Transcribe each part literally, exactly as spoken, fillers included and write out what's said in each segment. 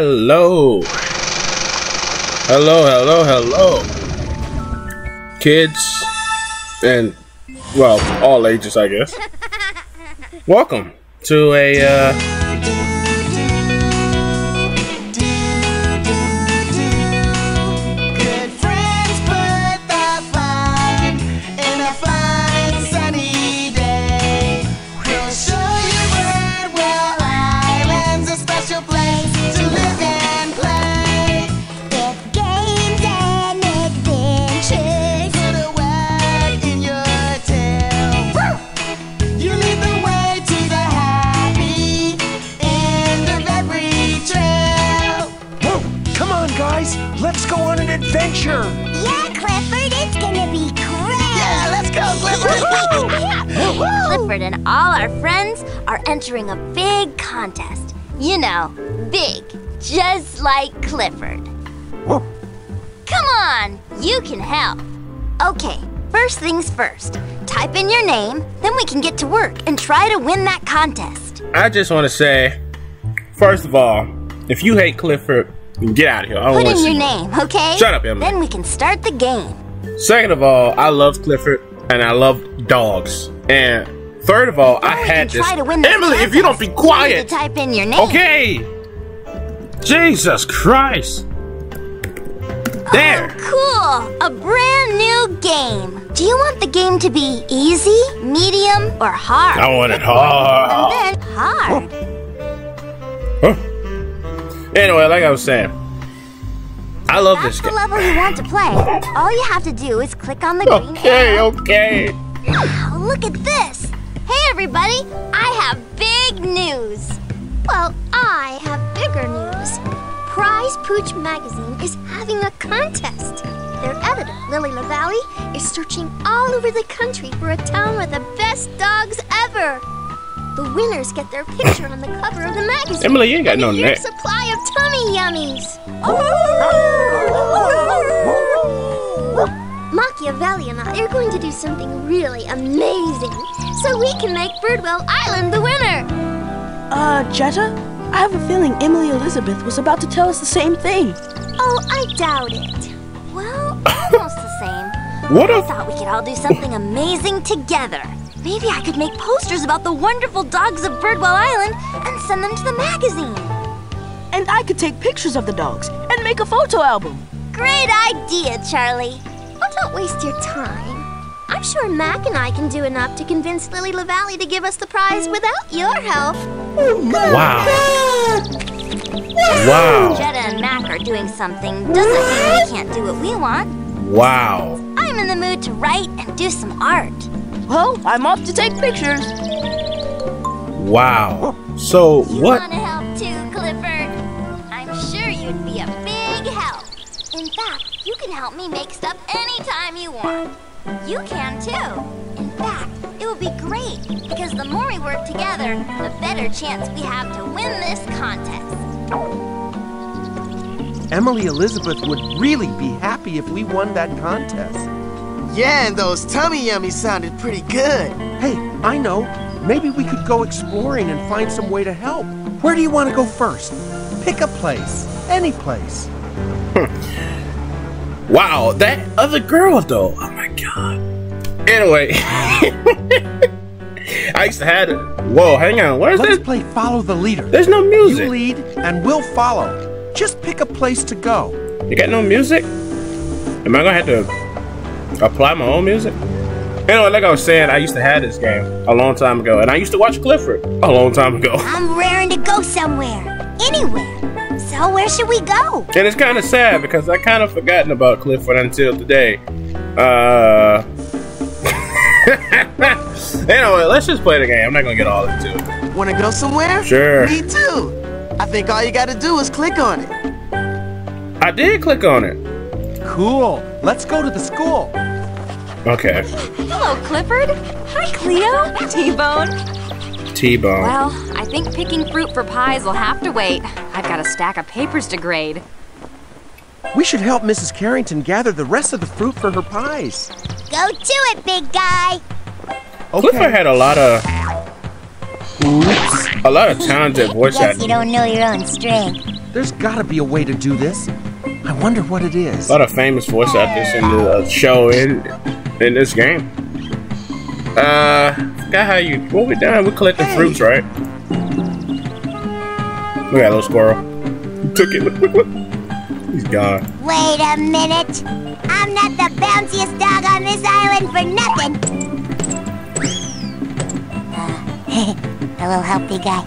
Hello. Hello, hello, hello. Kids and, well, all ages, I guess. Welcome to a, uh... Let's go on an adventure! Yeah, Clifford, it's gonna be great! Yeah, let's go, Clifford! Clifford and all our friends are entering a big contest. You know, big, just like Clifford. Whoa. Come on, you can help. Okay, first things first. Type in your name, then we can get to work and try to win that contest. I just want to say, first of all, if you hate Clifford, get out of here. I don't Put in your you. name, okay? Shut up, Emily. Then we can start the game. Second of all, I love Clifford, and I love dogs. And third of all, then I had this. Emily, contest. if you don't be quiet. You need to type in your name. Okay. Jesus Christ. There. Oh, cool. A brand new game. Do you want the game to be easy, medium, or hard? I want it hard. And then hard. Huh. Huh. Anyway, like I was saying, I love That's this game. That's the level you want to play. All you have to do is click on the green Okay, arrow. okay. Wow, look at this. Hey, everybody. I have big news. Well, I have bigger news. Prize Pooch Magazine is having a contest. Their editor, Lily LaVallee, is searching all over the country for a town with the best dogs ever. The winners get their picture on the cover of the magazine. Emily, you ain't got no neck. Supply of tummy yummies. Machiavelli and I are going to do something really amazing, so we can make Birdwell Island the winner. Uh, Jetta, I have a feeling Emily Elizabeth was about to tell us the same thing. Oh, I doubt it. Well, almost the same. What? I thought we could all do something amazing together. Maybe I could make posters about the wonderful dogs of Birdwell Island and send them to the magazine. And I could take pictures of the dogs and make a photo album. Great idea, Charlie. Oh, don't waste your time. I'm sure Mac and I can do enough to convince Lily LaVallee to give us the prize without your help. Wow. Wow. Jetta and Mac are doing something. Doesn't mean we can't do what we want. Wow. I'm in the mood to write and do some art. Well, I'm off to take pictures. Wow. So you what? You want to help too, Clifford? I'm sure you'd be a big help. In fact, you can help me make stuff anytime you want. You can too. In fact, it would be great because the more we work together, the better chance we have to win this contest. Emily Elizabeth would really be happy if we won that contest. Yeah, and those tummy yummies sounded pretty good. Hey, I know. Maybe we could go exploring and find some way to help. Where do you want to go first? Pick a place. Any place. Wow, that other girl, though. Oh, my God. Anyway. I used to have it. Whoa, hang on. Where's this? Let's play Follow the Leader. There's no music. You lead, and we'll follow. Just pick a place to go. You got no music? Am I going to have to apply my own music? Anyway, like I was saying, I used to have this game a long time ago, and I used to watch Clifford a long time ago. I'm raring to go somewhere, anywhere. So where should we go? And it's kind of sad because I kind of forgotten about Clifford until today. Uh. Anyway, let's just play the game. I'm not gonna get all into it. Want to go somewhere? Sure. Me too. I think all you got to do is click on it. I did click on it. Cool. Let's go to the school. Okay. Hello, Clifford. Hi, Cleo. T-Bone. T-Bone. Well, I think picking fruit for pies will have to wait. I've got a stack of papers to grade. We should help Missus Carrington gather the rest of the fruit for her pies. Go to it, big guy. Okay. Clifford had a lot of... Oops. A lot of talented voice acting. Guess you don't know your own strength. There's gotta be a way to do this. I wonder what it is. A lot of famous voice actors in the uh, show in in this game. Uh, forgot how you. What we done? We collected hey. fruits, right? Look at that little squirrel. He took it. Look, look, look. He's gone. Wait a minute. I'm not the bounciest dog on this island for nothing. Uh, I will help you guy.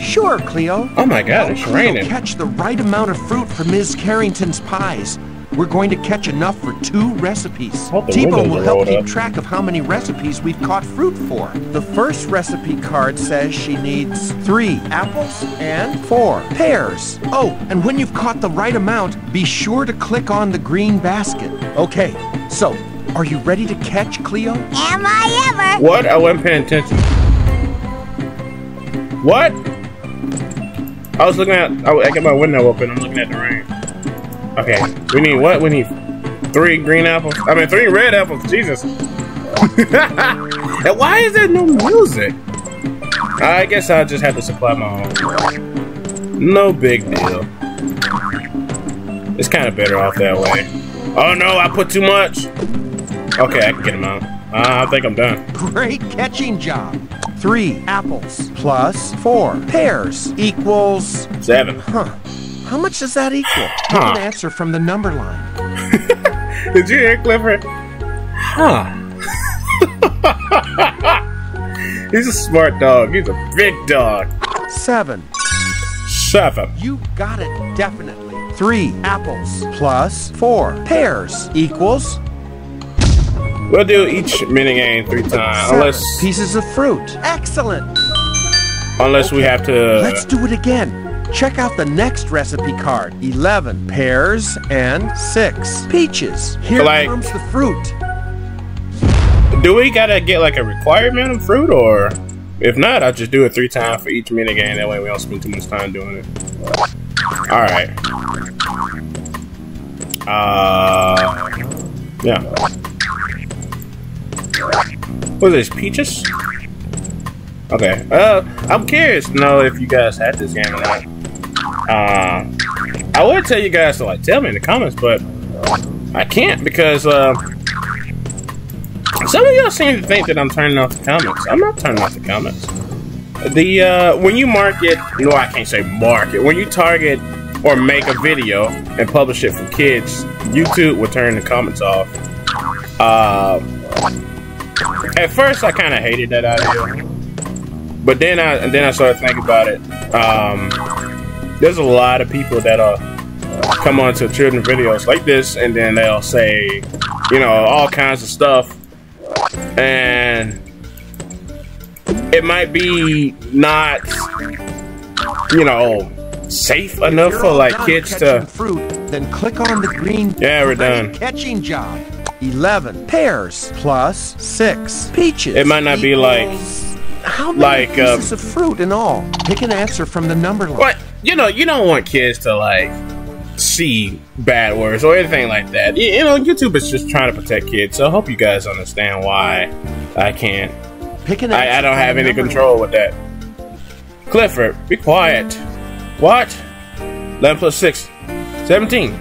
Sure, Cleo. Oh my God, it's raining. Catch the right amount of fruit for Miz Carrington's pies. We're going to catch enough for two recipes. T-Bone will help keep track of how many recipes we've caught fruit for. The first recipe card says she needs three apples and four pears. Oh, and when you've caught the right amount, be sure to click on the green basket. Okay, so are you ready to catch, Cleo? Am I ever? What? I wasn't paying attention. What? I was looking at, I got my window open, I'm looking at the rain. Okay, we need what? We need three green apples. I mean, three red apples. Jesus. And why is there no music? I guess I'll just have to supply my own. No big deal. It's kind of better off that way. Oh no, I put too much. Okay, I can get them out. Uh, I think I'm done. Great catching job. Three apples plus four pears equals seven. Huh. How much does that equal? Huh. An answer from the number line. Did you hear Clifford? Huh. He's a smart dog. He's a big dog. Seven. Seven. You got it, definitely. Three apples plus four pears equals... We'll do each minigame three times. Unless pieces of fruit. Excellent. Unless okay. we have to... Let's do it again. Check out the next recipe card. Eleven pears and six peaches. Here like, comes the fruit. Do we gotta get like a requirement of fruit, or if not, I'll just do it three times for each minigame. That way we don't spend too much time doing it. All right. Uh, yeah. What is this? Peaches? Okay. Uh, I'm curious to know if you guys had this game or not. Uh, I would tell you guys to like tell me in the comments, but I can't because uh, some of y'all seem to think that I'm turning off the comments. I'm not turning off the comments. The uh, when you market, no, I can't say market. When you target or make a video and publish it for kids, YouTube will turn the comments off. Uh, at first, I kind of hated that idea, but then I and then I started thinking about it. Um, There's a lot of people that are uh, come on to children videos like this, and then they'll say, you know, all kinds of stuff, and it might be not, you know, safe enough for like kids to. Fruit, then click on the green. Yeah, we're done. Catching job. Eleven pears plus six peaches. It might not be like how many like, pieces um, of fruit in all. Pick an answer from the number line. What? You know, you don't want kids to like see bad words or anything like that. You, you know, YouTube is just trying to protect kids, so I hope you guys understand why I can't. Pick an I, I don't have any control with that. Clifford, be quiet. What? eleven plus six. seventeen.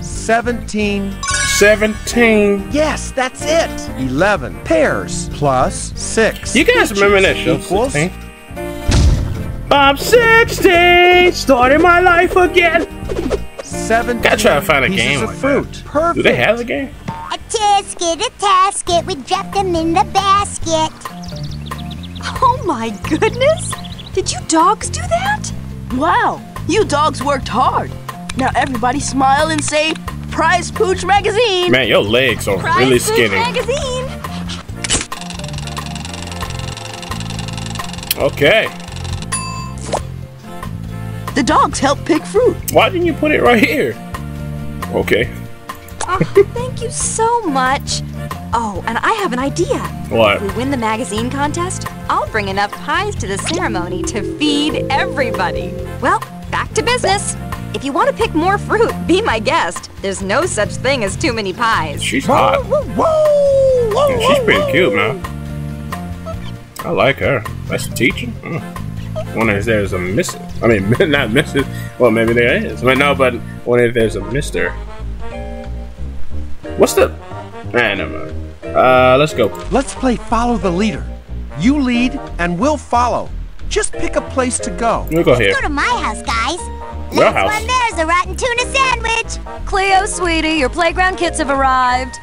seventeen. seventeen. Yes, that's it. eleven pears plus six. You guys remember that show? Equals? sixteen? I'm sixteen, starting my life again. Seven. Gotta try to find a game like fruit. That. Perfect. Do they have a game? A tasket, a tasket, we dropped them in the basket. Oh my goodness! Did you dogs do that? Wow, you dogs worked hard. Now everybody smile and say, "Prize Pooch Magazine." Man, your legs are Prize really Pooch skinny. Magazine. Okay. The dogs help pick fruit. Why didn't you put it right here? Okay. Oh, thank you so much. Oh, and I have an idea. What? If we win the magazine contest, I'll bring enough pies to the ceremony to feed everybody. Well, back to business. If you want to pick more fruit, be my guest. There's no such thing as too many pies. She's hot. Whoa, whoa, whoa, yeah, she's whoa, pretty whoa. cute, man. I like her. That's the teacher. Mm. I wonder if there's a missing. I mean, not Missus Well, maybe there is. But no, but what if there's a Mister? What's the... Nah, never mind. Uh, let's go. Let's play follow the leader. You lead, and we'll follow. Just pick a place to go. We'll go here. Let's go to my house, guys. Last house. One there's a rotten tuna sandwich. Cleo, sweetie, your playground kids have arrived.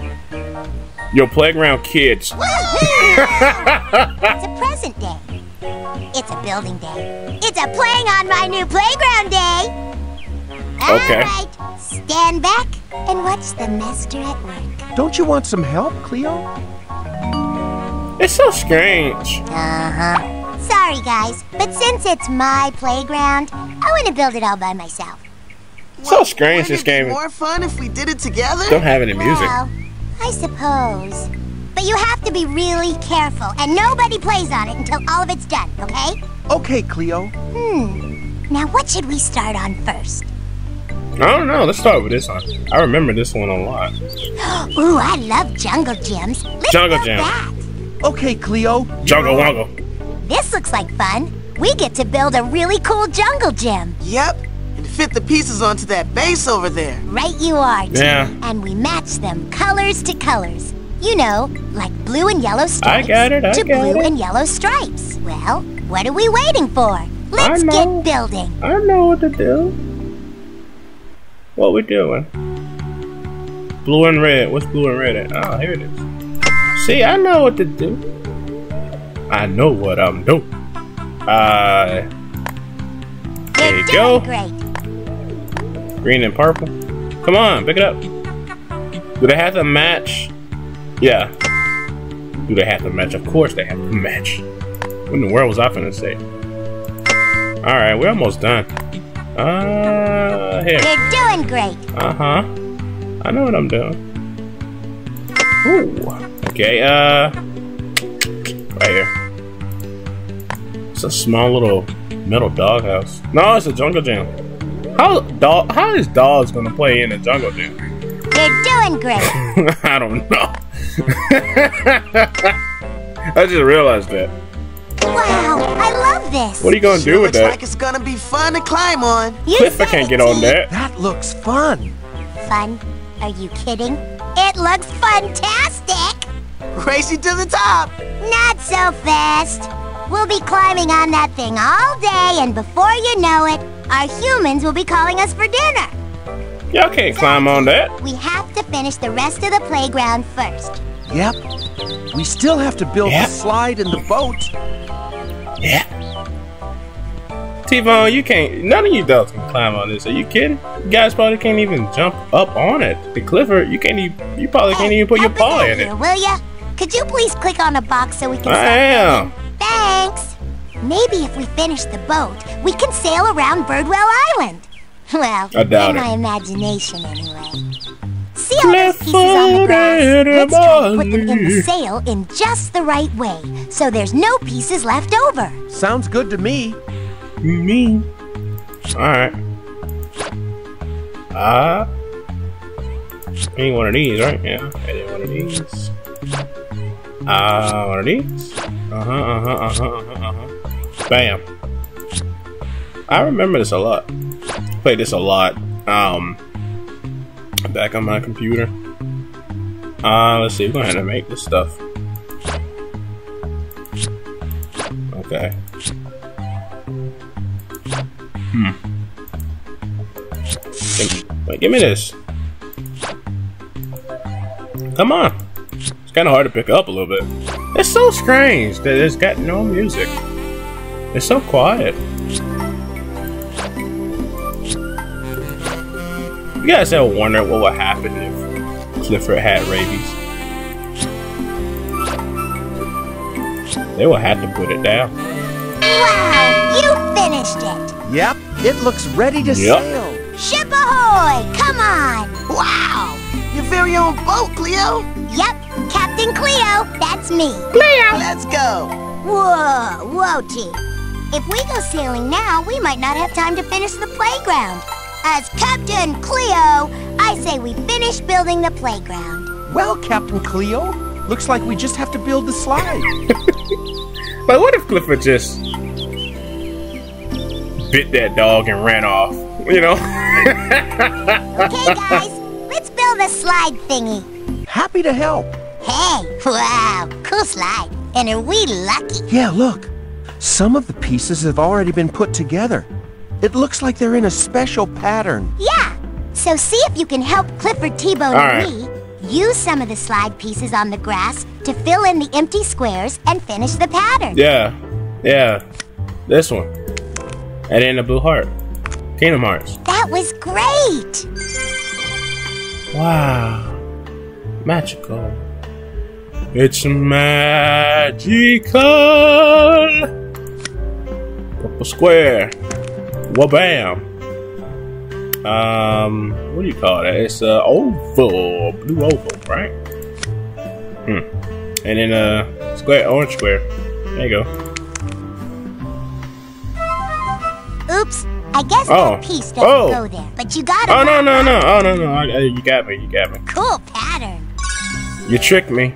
Your playground kids. It's a present day. It's a building day. It's a playing on my new playground day. Okay. All right, stand back and watch the master at work. Don't you want some help, Cleo? It's so strange. Uh-huh. Sorry, guys, but since it's my playground, I want to build it all by myself. Well, so strange this game. It'd be more fun if we did it together. Don't have any music. Well, I suppose. But you have to be really careful, and nobody plays on it until all of it's done, okay? Okay, Cleo. Hmm. Now, what should we start on first? I don't know. Let's start with this one. I remember this one a lot. Ooh, I love jungle gyms. Let's jungle gym. That. Okay, Cleo. Jungle wongle. This looks like fun. We get to build a really cool jungle gym. Yep. And fit the pieces onto that base over there. Right you are, Tim. Yeah. And we match them colors to colors. You know, like blue and yellow stripes I got it, I to got blue it. and yellow stripes. Well, what are we waiting for? Let's get building. I know what to do. What we doing? Blue and red. What's blue and red at? Oh, here it is. See, I know what to do. I know what I'm doing. Uh, there you go. Great. Green and purple. Come on, pick it up. Do they have to match? Yeah. Do they have to match? Of course they have to match. What in the world was I finna say? Alright, we're almost done. Uh, here. You're doing great. Uh-huh. I know what I'm doing. Ooh. Okay, uh, right here. It's a small little metal doghouse. No, it's a jungle gym. How dog? How is dogs gonna play in a jungle gym? You're doing great. I don't know. I just realized that. Wow, I love this. What are you gonna sure do with looks that? Like it's gonna be fun to climb on. You Cliff, I can't get on that. That looks fun. Fun? Are you kidding? It looks fantastic. Racing to the top! Not so fast! We'll be climbing on that thing all day, and before you know it, our humans will be calling us for dinner. Y'all can't so climb on that. We have to finish the rest of the playground first. Yep. We still have to build yep. the slide and the boat. Yeah. T-Bone, you can't... None of you adults can climb on this. Are you kidding? You guys probably can't even jump up on it. The Clifford, you can't even... You probably hey, can't even put your paw in here, it. Will ya? Could you please click on a box so we can... I am. Thanks. Maybe if we finish the boat, we can sail around Birdwell Island. Well, I doubt in it. my imagination, anyway. See all Clifford those pieces on the grass? Let's try to put them in the sail in just the right way, so there's no pieces left over. Sounds good to me. Me. All right. Ah. Uh, any one of these, right? Yeah. Any one of these. Ah, uh, one of these. Uh huh. Uh huh. Uh huh. Uh huh. Bam. I remember this a lot. I played this a lot. Um, back on my computer. Uh, let's see. We're gonna make this stuff. Okay. Hmm. Give, wait, give me this. Come on. It's kind of hard to pick up a little bit. It's so strange that it's got no music. It's so quiet. You guys ever wonder what would happen if Clifford had rabies? They would have to put it down. Wow, you finished it. Yep, it looks ready to yep. sail. Ship ahoy! Come on! Wow! Your very own boat, Cleo? Yep, Captain Cleo, that's me. Cleo! Let's go! Whoa, whoa, T. If we go sailing now, we might not have time to finish the playground. As Captain Cleo, I say we finish building the playground. Well, Captain Cleo, looks like we just have to build the slide. But what if Clifford just... bit that dog and ran off, you know? Okay, guys, let's build a slide thingy. Happy to help. Hey, wow, cool slide. And are we lucky? Yeah, look. Some of the pieces have already been put together. It looks like they're in a special pattern. Yeah, so see if you can help Clifford, T-Bone, and me use some of the slide pieces on the grass to fill in the empty squares and finish the pattern. Yeah, yeah, this one. And then the blue heart. Kingdom Hearts. That was great! Wow. Magical. It's magical! Purple square. Wabam! Um, what do you call that? It's an uh, oval. Blue oval, right? Hmm. And then a uh, square, orange square. There you go. Oops, I guess oh. that piece doesn't oh. go there, but you got it. Oh, no, no, no, oh, no, no, I, I, you got me, you got me. Cool pattern. You tricked me.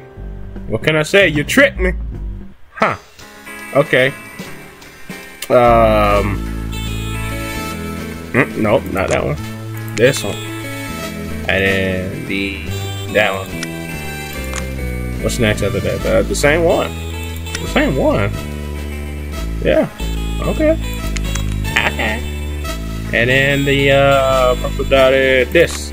What can I say? You tricked me. Huh. Okay. Um. Mm, nope, not that one. This one. And then the, that one. What's next after that? Uh, the same one. The same one. Yeah. Okay. Okay. And then the uh, purple dotted this.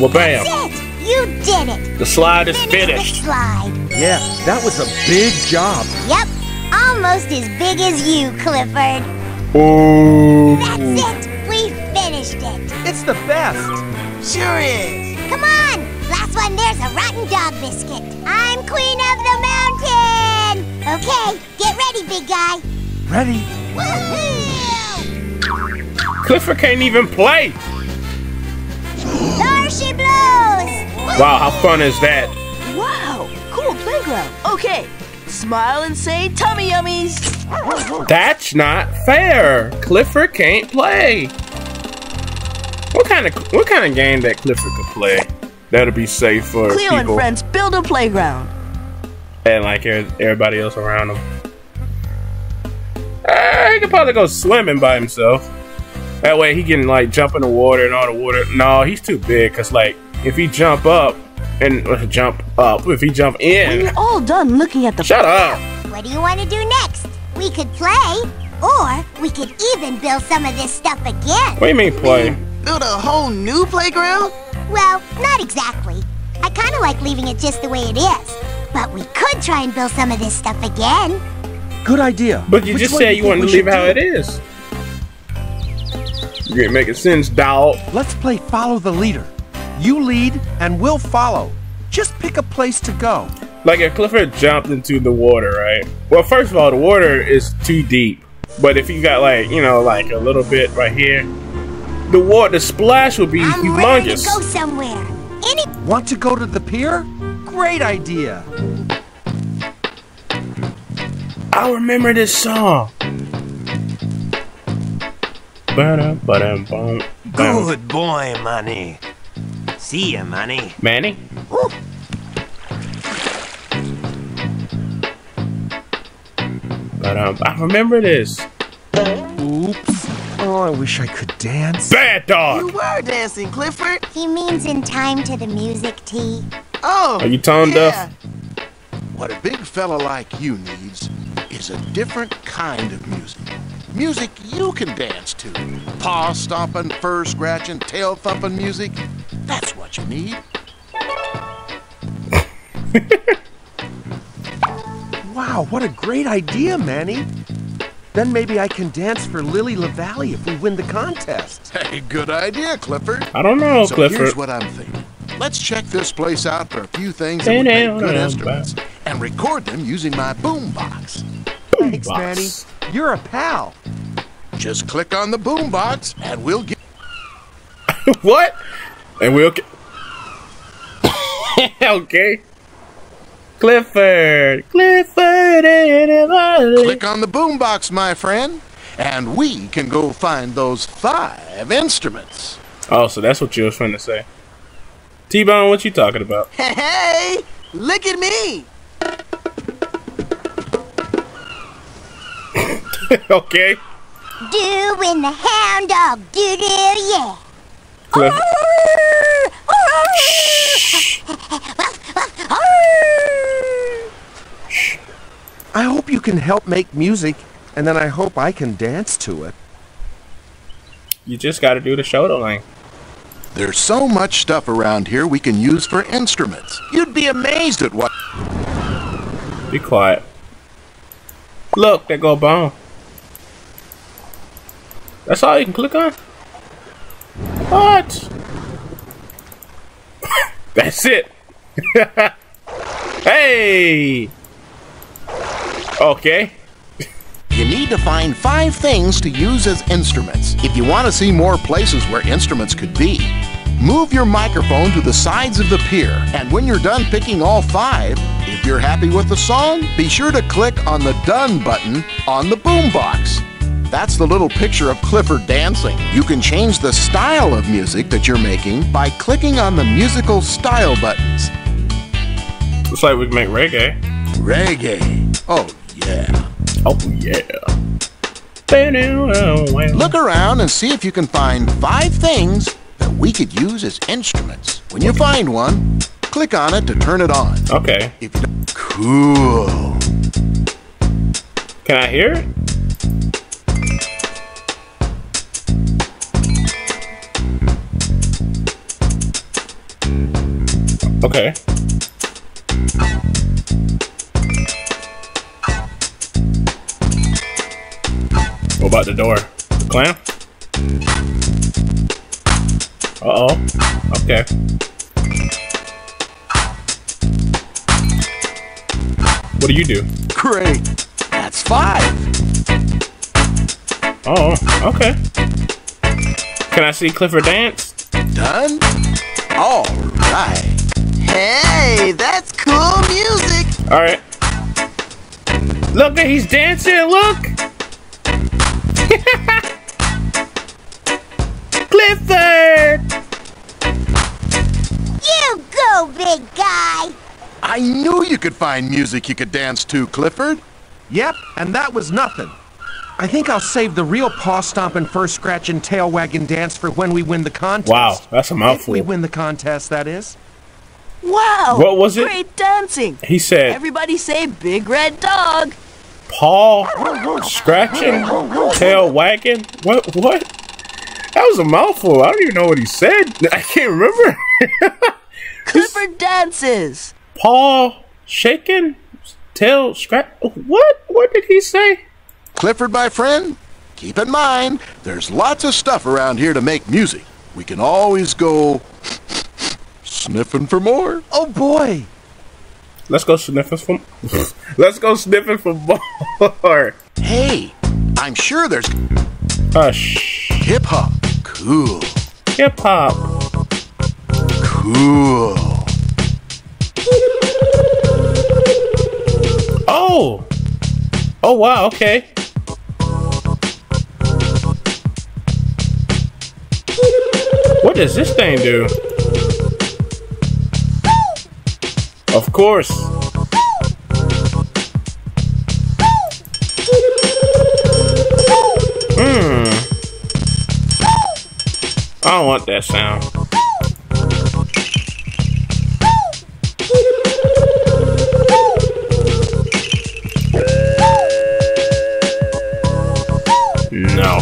Well, bam. That's it. You did it. The slide is finished. The slide. Yeah, that was a big job. Yep, almost as big as you, Clifford. Ooh. That's it. We finished it. It's the best. Sure is. Come on. Last one. There's a rotten dog biscuit. I'm queen of the mountain. Okay, get ready, big guy. Ready. Woohoo! Clifford can't even play! There she blows! Wow, how fun is that? Wow, cool playground. Okay, smile and say tummy yummies. That's not fair. Clifford can't play. What kind of what kind of game that Clifford could play that'll be safe for Cleo people? And friends build a playground. And like everybody else around him. Uh, he could probably go swimming by himself. That way he can like jump in the water and all the water. No, he's too big because like if he jump up and uh, jump up, if he jump in. When you're all done looking at the. Shut up. What do you want to do next? We could play, or we could even build some of this stuff again. What do you mean play? Build a whole new playground? Well, not exactly. I kind of like leaving it just the way it is. But we could try and build some of this stuff again. Good idea. But you Which just said you wanted to leave it how it is. You ain't making sense, dog. Let's play follow the leader. You lead and we'll follow. Just pick a place to go. Like if Clifford jumped into the water, right? Well, first of all, the water is too deep. But if you got like, you know, like a little bit right here, the water, the splash would be I'm humongous. Ready to go somewhere. Any Want to go to the pier? Great idea. I remember this song. Ba-dum, ba-dum, ba-dum. Good boy, Manny. See ya, Manny. Manny? Ooh. Ba-dum, I remember this. Oops. Oh, I wish I could dance. Bad dog! You were dancing, Clifford. He means in time to the music, T. Oh, are you tone yeah. deaf? What a big fella like you needs is a different kind of music. Music you can dance to. Paw stomping, fur scratching, tail thumping music. That's what you need. Wow, what a great idea, Manny. Then maybe I can dance for Lily LaVallee if we win the contest. Hey, good idea, Clifford. I don't know, so Clifford. Here's what I'm thinking. Let's check this place out for a few things that would make good instruments and record them using my boombox. Thanks, Manny. You're a pal. Just click on the boombox and we'll get. What? And we'll get. Okay. Clifford. Clifford and Emily. Click on the boombox, my friend, and we can go find those five instruments. Oh, so that's what you were trying to say. T-Bone, what you talking about? Hey, hey, look at me. Okay. Doing the hound dog doo-doo, yeah. Cliff. I hope you can help make music, and then I hope I can dance to it. You just gotta do the show tonight. There's so much stuff around here we can use for instruments. You'd be amazed at what... Be quiet. Look, there go Bone. That's all you can click on? What? That's it. Hey! Okay. You need to find five things to use as instruments if you want to see more places where instruments could be. Move your microphone to the sides of the pier, and when you're done picking all five, if you're happy with the song, be sure to click on the Done button on the boombox. That's the little picture of Clifford dancing. You can change the style of music that you're making by clicking on the musical style buttons. Looks like we can make reggae. Reggae. Oh, yeah. Oh, yeah. Look around and see if you can find five things that we could use as instruments. When you find one, click on it to turn it on. Okay. If you don't... Cool. Can I hear it? Okay. What about the door? The clam? Uh-oh. Okay. What do you do? Great. That's five. Oh, okay. Can I see Clifford dance? Done? All right. Hey, that's cool music. All right. Look, he's dancing. Look. Clifford. You go, big guy. I knew you could find music you could dance to, Clifford. Yep, and that was nothing. I think I'll save the real paw stomping, fur scratching, tail wagging dance for when we win the contest. Wow, that's a mouthful. If we win the contest, that is. Wow! What was it? Great dancing! He said... Everybody say big red dog! Paw scratching? Tail wagging? What? What? That was a mouthful. I don't even know what he said. I can't remember. Clifford dances! Paw shaking? Tail scratch? What? What did he say? Clifford, my friend, keep in mind, there's lots of stuff around here to make music. We can always go... sniffing for more. Oh boy. Let's go sniffing for Let's go sniffing for more. Hey, I'm sure there's Hush. Hip hop. Cool. Hip hop. Cool. Oh. Oh wow, okay. What does this thing do? Of course. Hmm. I don't want that sound. No.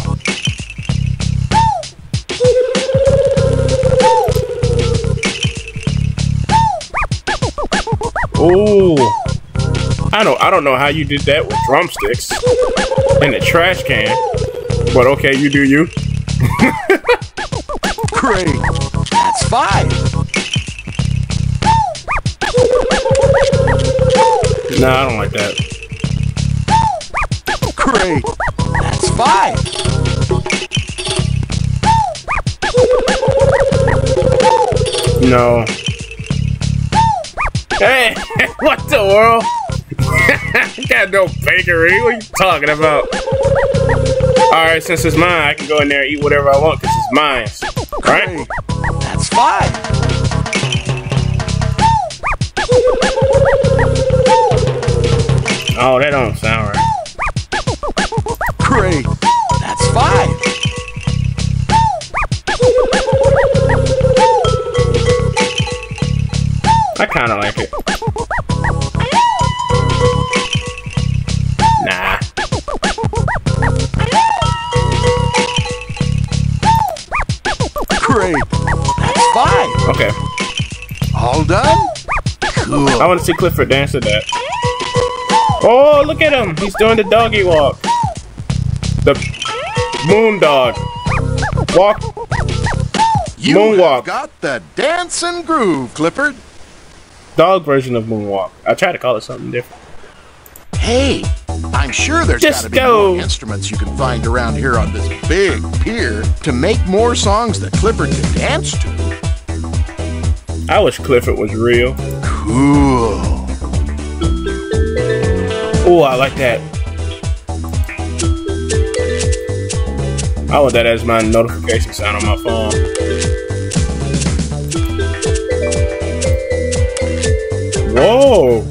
Ooh. I don't I don't know how you did that with drumsticks in a trash can. But okay, you do you. Great. That's five. No, nah, I don't like that. Great. That's five. No. Hey, what the world? You got no bakery. What are you talking about? Alright, since it's mine, I can go in there and eat whatever I want because it's mine. Right? That's fine. Oh, that don't sound right. Great. That's fine. Okay. All done? Cool. I want to see Clifford dance to that. Oh, look at him! He's doing the doggy walk. The moon dog. Walk. You moonwalk. Have got the dancing groove, Clifford. Dog version of moonwalk. I try to call it something different. Hey, I'm sure there's Just gotta be go. more instruments you can find around here on this big pier to make more songs that Clifford can dance to. I wish Clifford was real. Cool. Oh, I like that. I want that as my notification sound on my phone. Whoa.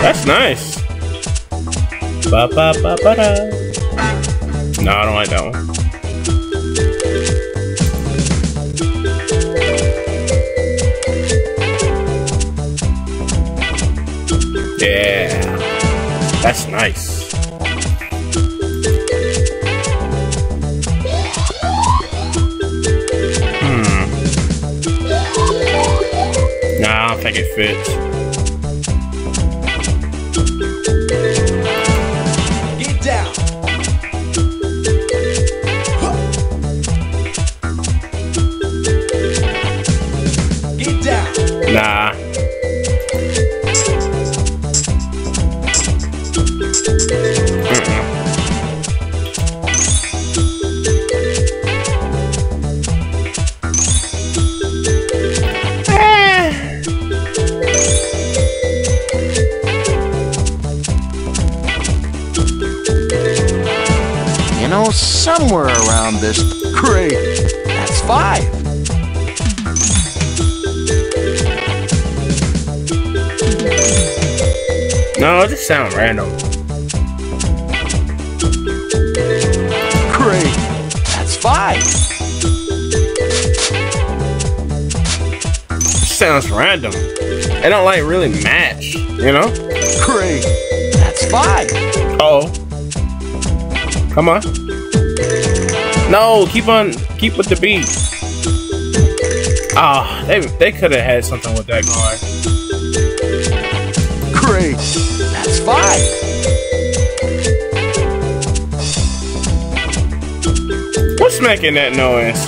That's nice. Ba ba ba ba da. No, I don't like that one. Yeah, that's nice. Hmm. Nah, I don't think it fits. Get down. Huh. Get down. Nah. Somewhere around this. Great. That's five. No, it just sounds random. Great. That's five. Sounds random. They don't like really match, you know? Great. That's five. Uh oh. Come on. No, keep on, keep with the beat. Ah, oh, they they could have had something with that guard. Great, that's fine. What's making that noise?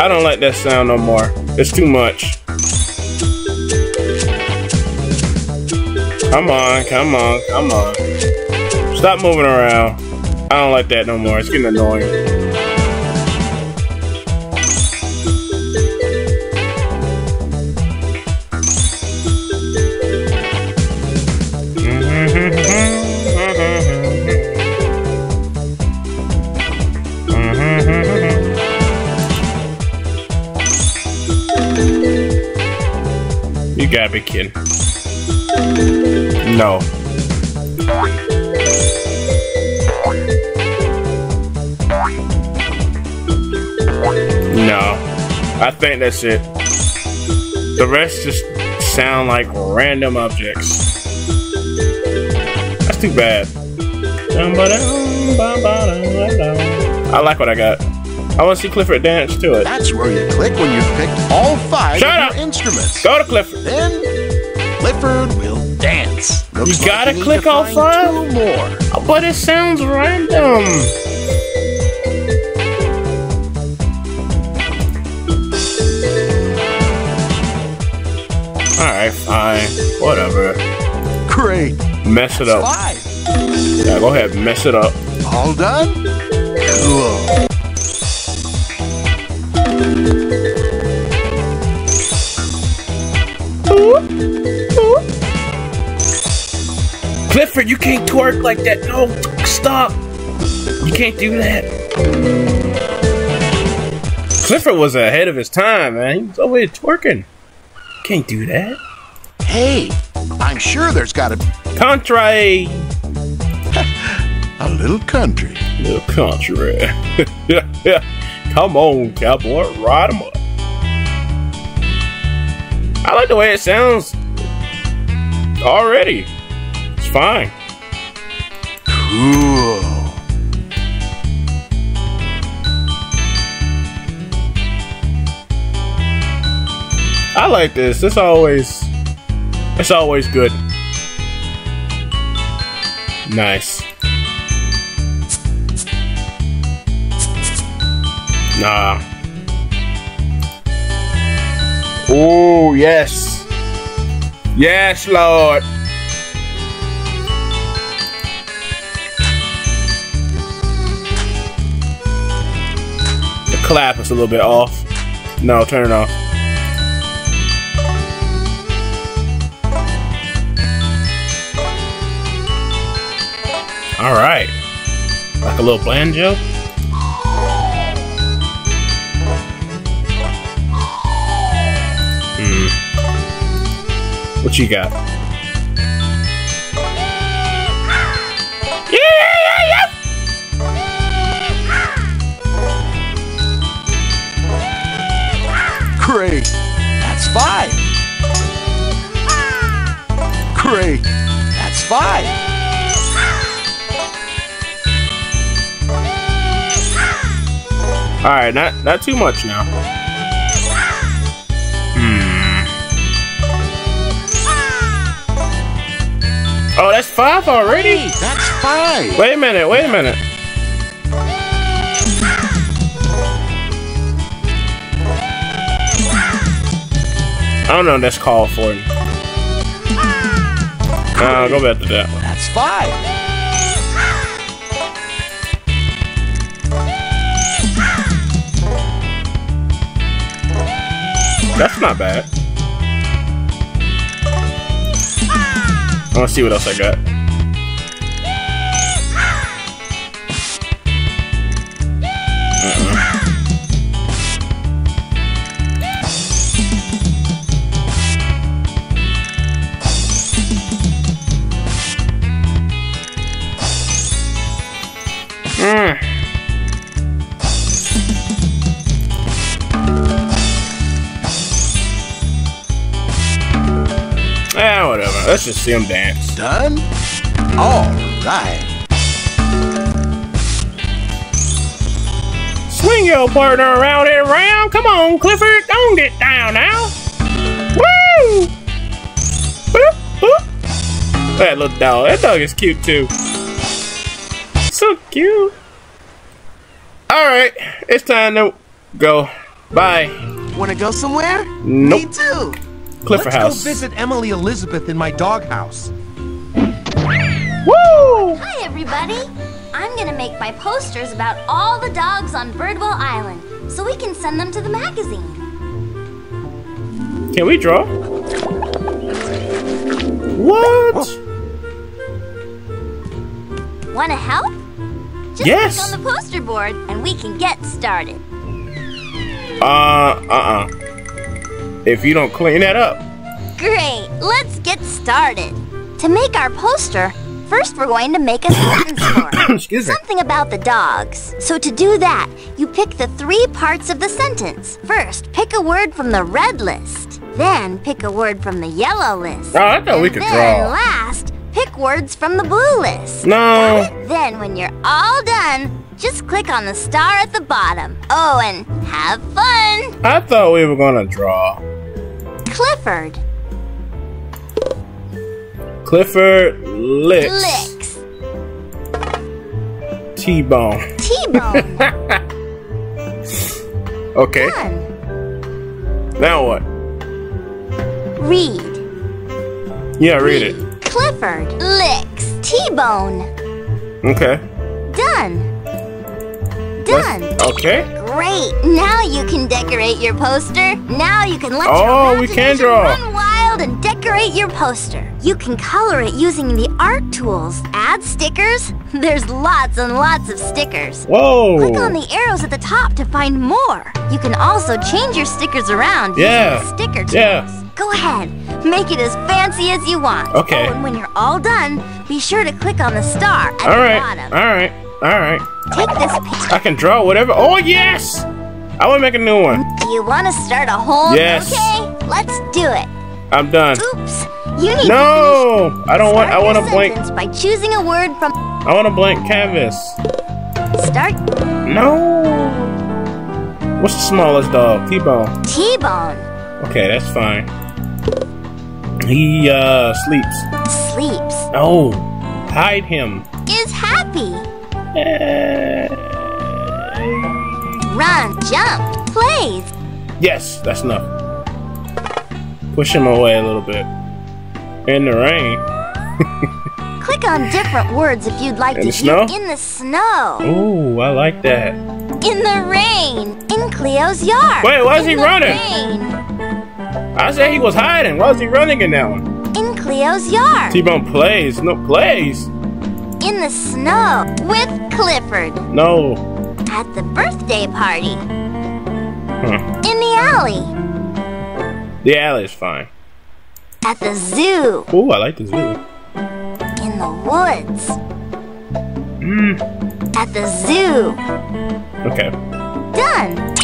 I don't like that sound no more. It's too much. Come on, come on, come on. Stop moving around. I don't like that no more. It's getting annoying. You gotta be kidding. No. No, I think that's it. The rest just sound like random objects. That's too bad. I like what I got. I want to see Clifford dance to it. That's where you click when you've picked all five Shut of up. your instruments. Go to Clifford. Then Clifford will dance. Looks you gotta like you click to all five more. But it sounds random. Alright, fine. Whatever. Great. Mess it That's up. Five. Yeah, go ahead. Mess it up. All done? Cool. Ooh, ooh. Clifford, you can't twerk like that. No, stop. You can't do that. Clifford was ahead of his time, man. He was over here twerking. Can't do that. Hey, I'm sure there's got a country. A little country. A little country. Come on, cowboy, ride 'em up. I like the way it sounds already. It's fine. Cool. I like this. It's always, it's always good. Nice. Nah. Oh, yes. Yes, Lord. The clap is a little bit off. No, turn it off. All right. Like a little banjo. What you got? Yeah, yeah, yeah. Great. That's five. Great. That's five. All right, not not too much now. Oh, that's five already? Hey, that's five. Wait a minute, wait a minute. I don't know if that's called for it. Uh, go back to that one. That's five. That's not bad. I want to see what else I got. Uh-uh. Mm. Yeah, whatever. Let's just see him dance. Done? Alright. Swing your partner around and around. Come on, Clifford. Don't get down now. Woo! Boop, boop. That little dog. That dog is cute, too. So cute. Alright. It's time to go. Bye. Wanna go somewhere? Nope. Me too. Clifford Let's house. Go visit Emily Elizabeth in my doghouse. Woo! Hi, everybody. I'm gonna make my posters about all the dogs on Birdwell Island so we can send them to the magazine. Can we draw? What? Oh. Wanna help? Just yes. Click on the poster board and we can get started. Uh, uh-uh. If you don't clean that up. Great, let's get started. To make our poster, first we're going to make a sentence form. Excuse me. Something about the dogs. So to do that, you pick the three parts of the sentence. First, pick a word from the red list. Then pick a word from the yellow list. Oh, I thought we could draw. Then last, pick words from the blue list. No. Then when you're all done, just click on the star at the bottom. Oh, and have fun. I thought we were gonna draw. Clifford. Clifford licks. Licks. T-Bone. T-Bone. Okay. Done. Now what? Read. Yeah, read, read it. Clifford licks T-Bone. Okay. Done. Done. Okay. Great. Now you can decorate your poster. Now you can let oh, your imagination we can draw. Run wild and decorate your poster. You can color it using the art tools. Add stickers. There's lots and lots of stickers. Whoa. Click on the arrows at the top to find more. You can also change your stickers around yeah. using the sticker tools. Yeah. Go ahead. Make it as fancy as you want. Okay. Oh, and when you're all done, be sure to click on the star at all the right. bottom. All right. All right. Take this picture. I can draw whatever. Oh, yes! I want to make a new one. You want to start a whole new yes. Okay, let's do it. I'm done. Oops. You need no, to No! I don't want. I want a blank. By choosing a word from. I want a blank canvas. Start. No. What's the smallest dog? T-Bone. T-Bone. Okay, that's fine. He, uh, sleeps. Sleeps? Oh, hide him. Is happy. Uh, Run, jump, plays. Yes, that's enough. Push him away a little bit. In the rain. Click on different words if you'd like in to hear. In the snow. Ooh, I like that. In the rain. In Cleo's yard. Wait, why is he running? Rain. I said he was hiding. Why is he running in that one? In Cleo's yard. T-Bone plays. No, plays. In the snow. With Clifford. No. At the birthday party. Huh. In the alley. The alley is fine. At the zoo. Ooh, I like the zoo. In the woods. Mm. At the zoo. Okay. Done.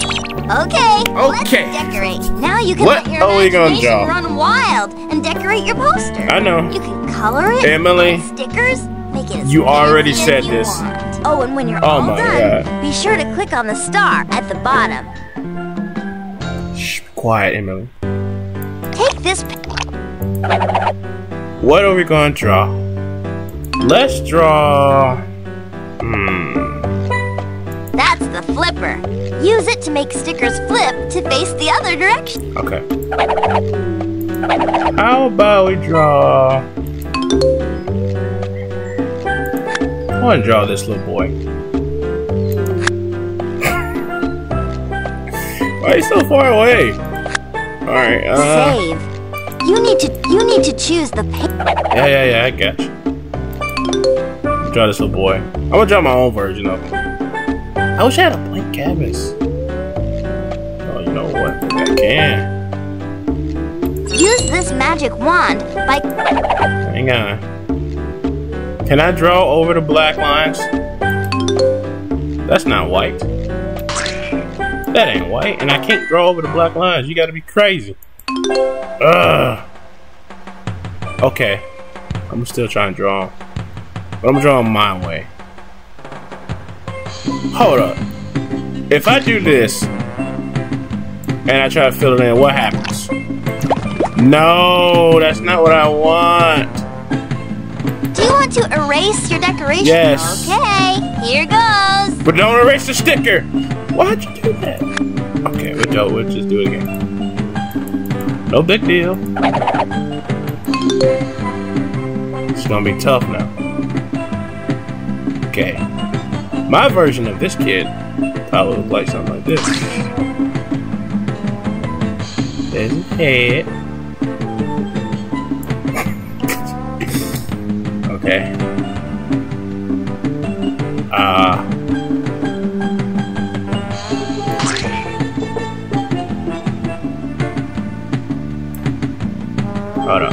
Okay, okay, let's decorate. Now you can what? let your imagination oh, run wild and decorate your poster. I know. You can color it, Emily. Add stickers, make it as You already said you this. Want. Oh, and when you're oh all done, God. be sure to click on the star at the bottom. Shh, be quiet, Emily. Take this. What are we going to draw? Let's draw... Hmm. That's the flipper. Use it to make stickers flip to face the other direction. Okay. How about we draw... I want to draw this little boy. Why are you so far away? Alright, uh... Save. You need to, you need to choose the paper. Yeah, yeah, yeah, I got you. Draw this little boy. I'm going to draw my own version of him. I wish I had a blank canvas. Oh, you know what? I can. Use this magic wand by... Hang on. Can I draw over the black lines? That's not white. That ain't white. And I can't draw over the black lines. You gotta be crazy. Ugh. Okay. I'm still trying to draw. But I'm drawing my way. Hold up. If I do this and I try to fill it in, what happens? No, that's not what I want. Do you want to erase your decoration? Yes. Okay, here goes. But don't erase the sticker. Why'd you do that? Okay, we don't. We'll just do it again. No big deal. It's gonna be tough now. Okay. My version of this kid probably would like something like this. There's his head. Okay. Ah. Uh. Hold on.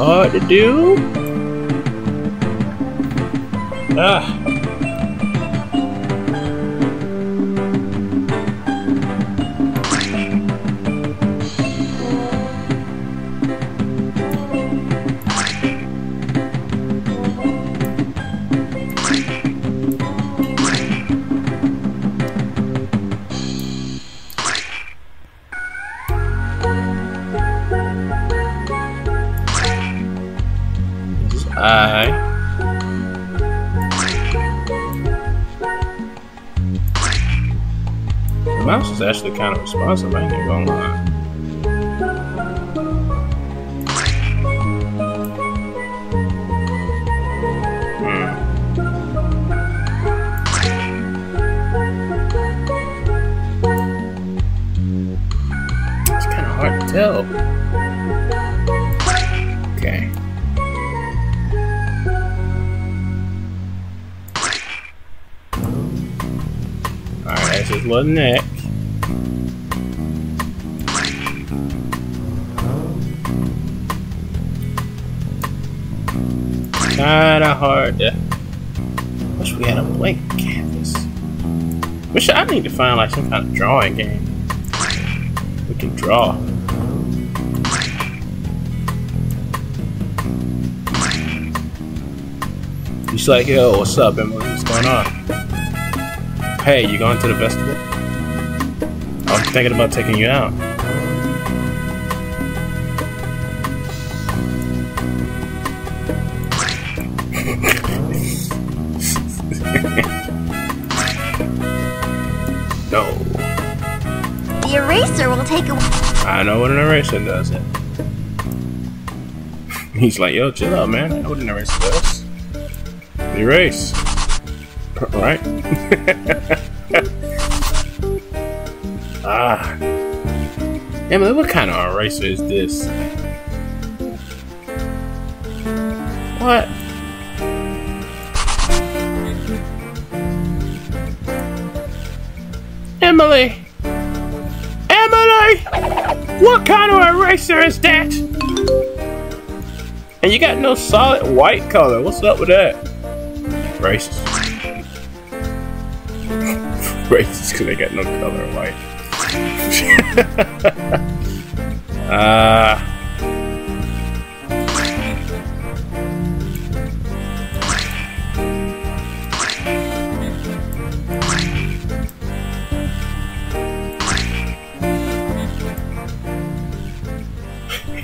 Hard to do. Ah. I The mouse is actually kind of responsive, I ain't gonna lie. Hmm. It's kind of hard to tell. His little neck. Kinda hard to. Wish we had a blank canvas. Wish I need to find like some kind of drawing game. to draw. She's like, yo, what's up, Emily? What's going on? Hey, you going to the festival? I was thinking about taking you out. No. The eraser will take a while. I know what an eraser does. He's like, yo, chill out, man. I know what an eraser does. Erase. Right? Ah. Emily, what kind of eraser is this? What? Emily! Emily! What kind of eraser is that? And you got no solid white color. What's up with that? Racist. Racist because they got no color white. Ah.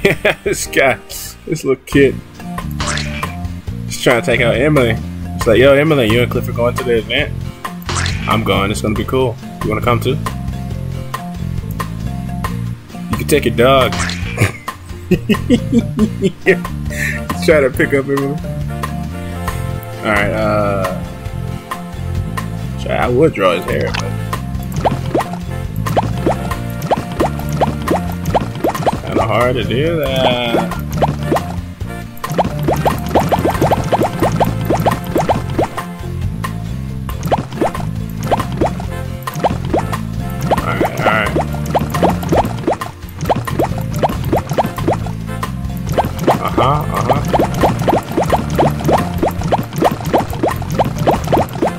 Yeah, this guy, this little kid, he's trying to take out Emily. It's like, yo, Emily, you and Clifford going to the event? I'm going. It's gonna be cool. You wanna come too? You can take your dog. Yeah. He's trying to pick up Emily. All right. Uh, sorry, I would draw his hair, but. Hard to do that. Alright, alright. Uh-huh, uh-huh.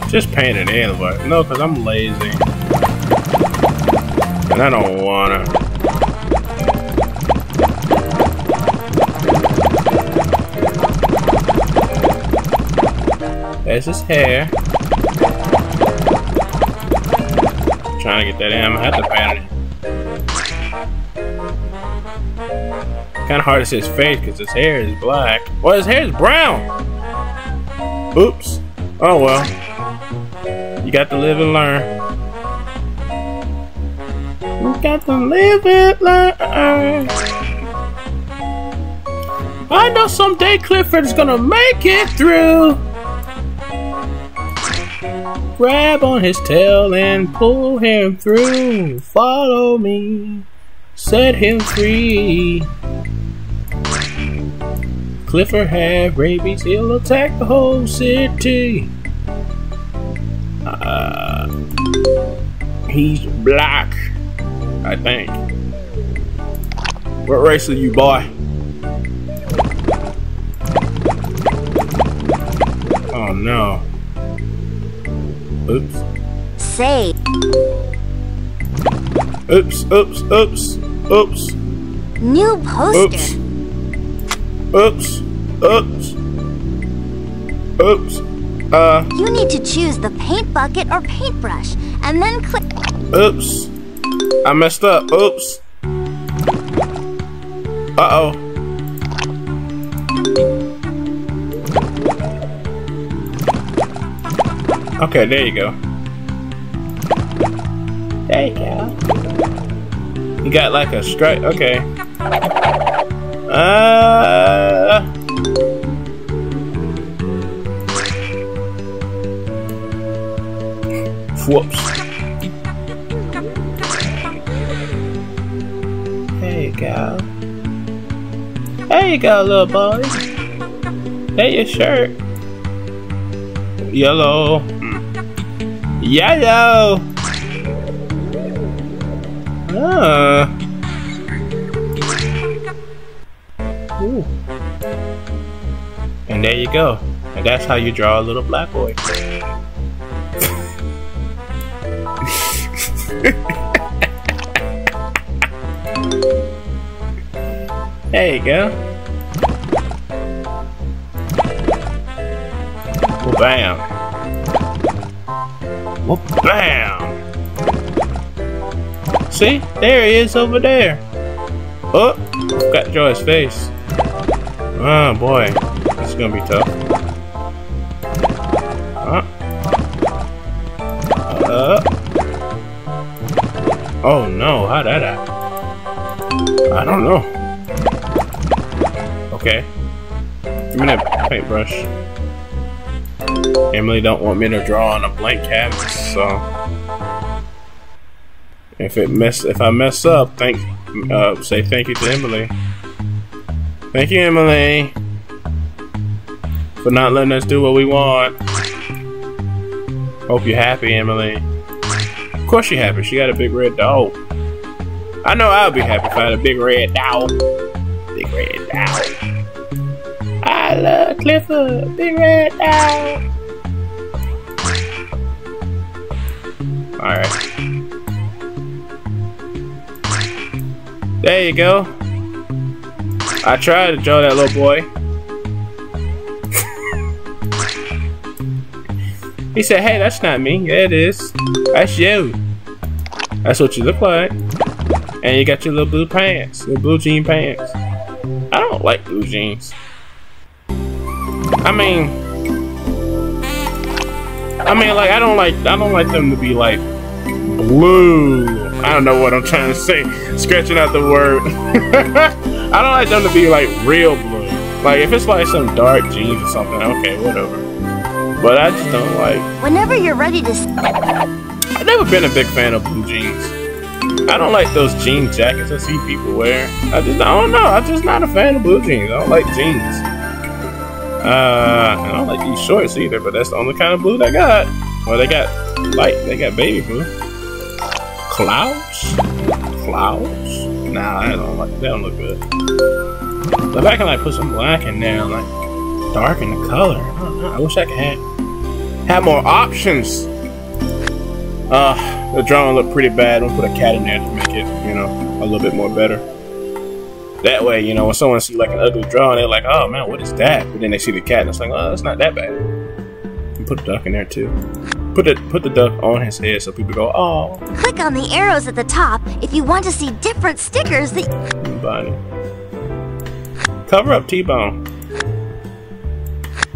Just paint it in, but no, because I'm lazy. And I don't wanna. There's his hair. I'm trying to get that in. I'm gonna have to paint it. Kind of hard to see his face because his hair is black. Well, his hair is brown. Oops. Oh well. You got to live and learn. You got to live and learn. I know someday Clifford's gonna make it through. Grab on his tail and pull him through. Follow me, set him free. Clifford have rabies, he'll attack the whole city. Uh, he's black, I think. What race are you, boy? Oh no. Oops. Say. Oops, oops, oops, oops. New poster. Oops. Oops, oops. Oops. Uh. You need to choose the paint bucket or paintbrush and then click. Oops. I messed up. Oops. Uh-oh. Okay, there you go. There you go. You got like a stripe. Okay. Uh. Whoops. There you go. There you go, little boy. There's your shirt. Yellow. Yellow. Ah. Ooh. And there you go. And that's how you draw a little black boy. There you go. Wha-bam. Wha-bam. See? There he is over there. Oh, got to draw his face. Oh boy, it's gonna be tough. Huh? Uh. Oh no, how'd that happen? I don't know. Okay. Give me that paintbrush. Emily don't want me to draw on a blank canvas, so if it mess, if I mess up, thank uh, say thank you to Emily. Thank you, Emily, for not letting us do what we want. Hope you're happy, Emily. Of course you're happy. She got a big red dog. I know I'll be happy if I had a big red dog. Big red dog. I love Clifford. Big red dog. Alright. There you go. I tried to draw that little boy. He said, hey, that's not me. Yeah, it is. That's you. That's what you look like. And you got your little blue pants. Your blue jean pants. I don't like blue jeans. I mean... I mean, like, I don't like... I don't like them to be, like, blue. I don't know what I'm trying to say. Scratching out the word. I don't like them to be like real blue. Like if it's like some dark jeans or something, okay, whatever. But I just don't like. Whenever you're ready to. I've never been a big fan of blue jeans. I don't like those jean jackets I see people wear. I just I don't know. I'm just not a fan of blue jeans. I don't like jeans. Uh, I don't like these shorts either. But that's the only kind of blue they got. Well, they got light. They got baby blue. Clouds. Clouds. Nah, I don't like. They don't look good. But if I can like put some black in there, and, like darken the color. I don't know. I wish I could have have more options. Uh, the drawing looked pretty bad. I'm gonna put a cat in there to make it, you know, a little bit more better. That way, you know, when someone sees like an ugly drawing, they're like, "Oh man, what is that?" But then they see the cat, and it's like, "Oh, it's not that bad." And put a duck in there too. Put the, put the duck on his head so people go, oh. Click on the arrows at the top if you want to see different stickers that Nobody. Cover up T-Bone.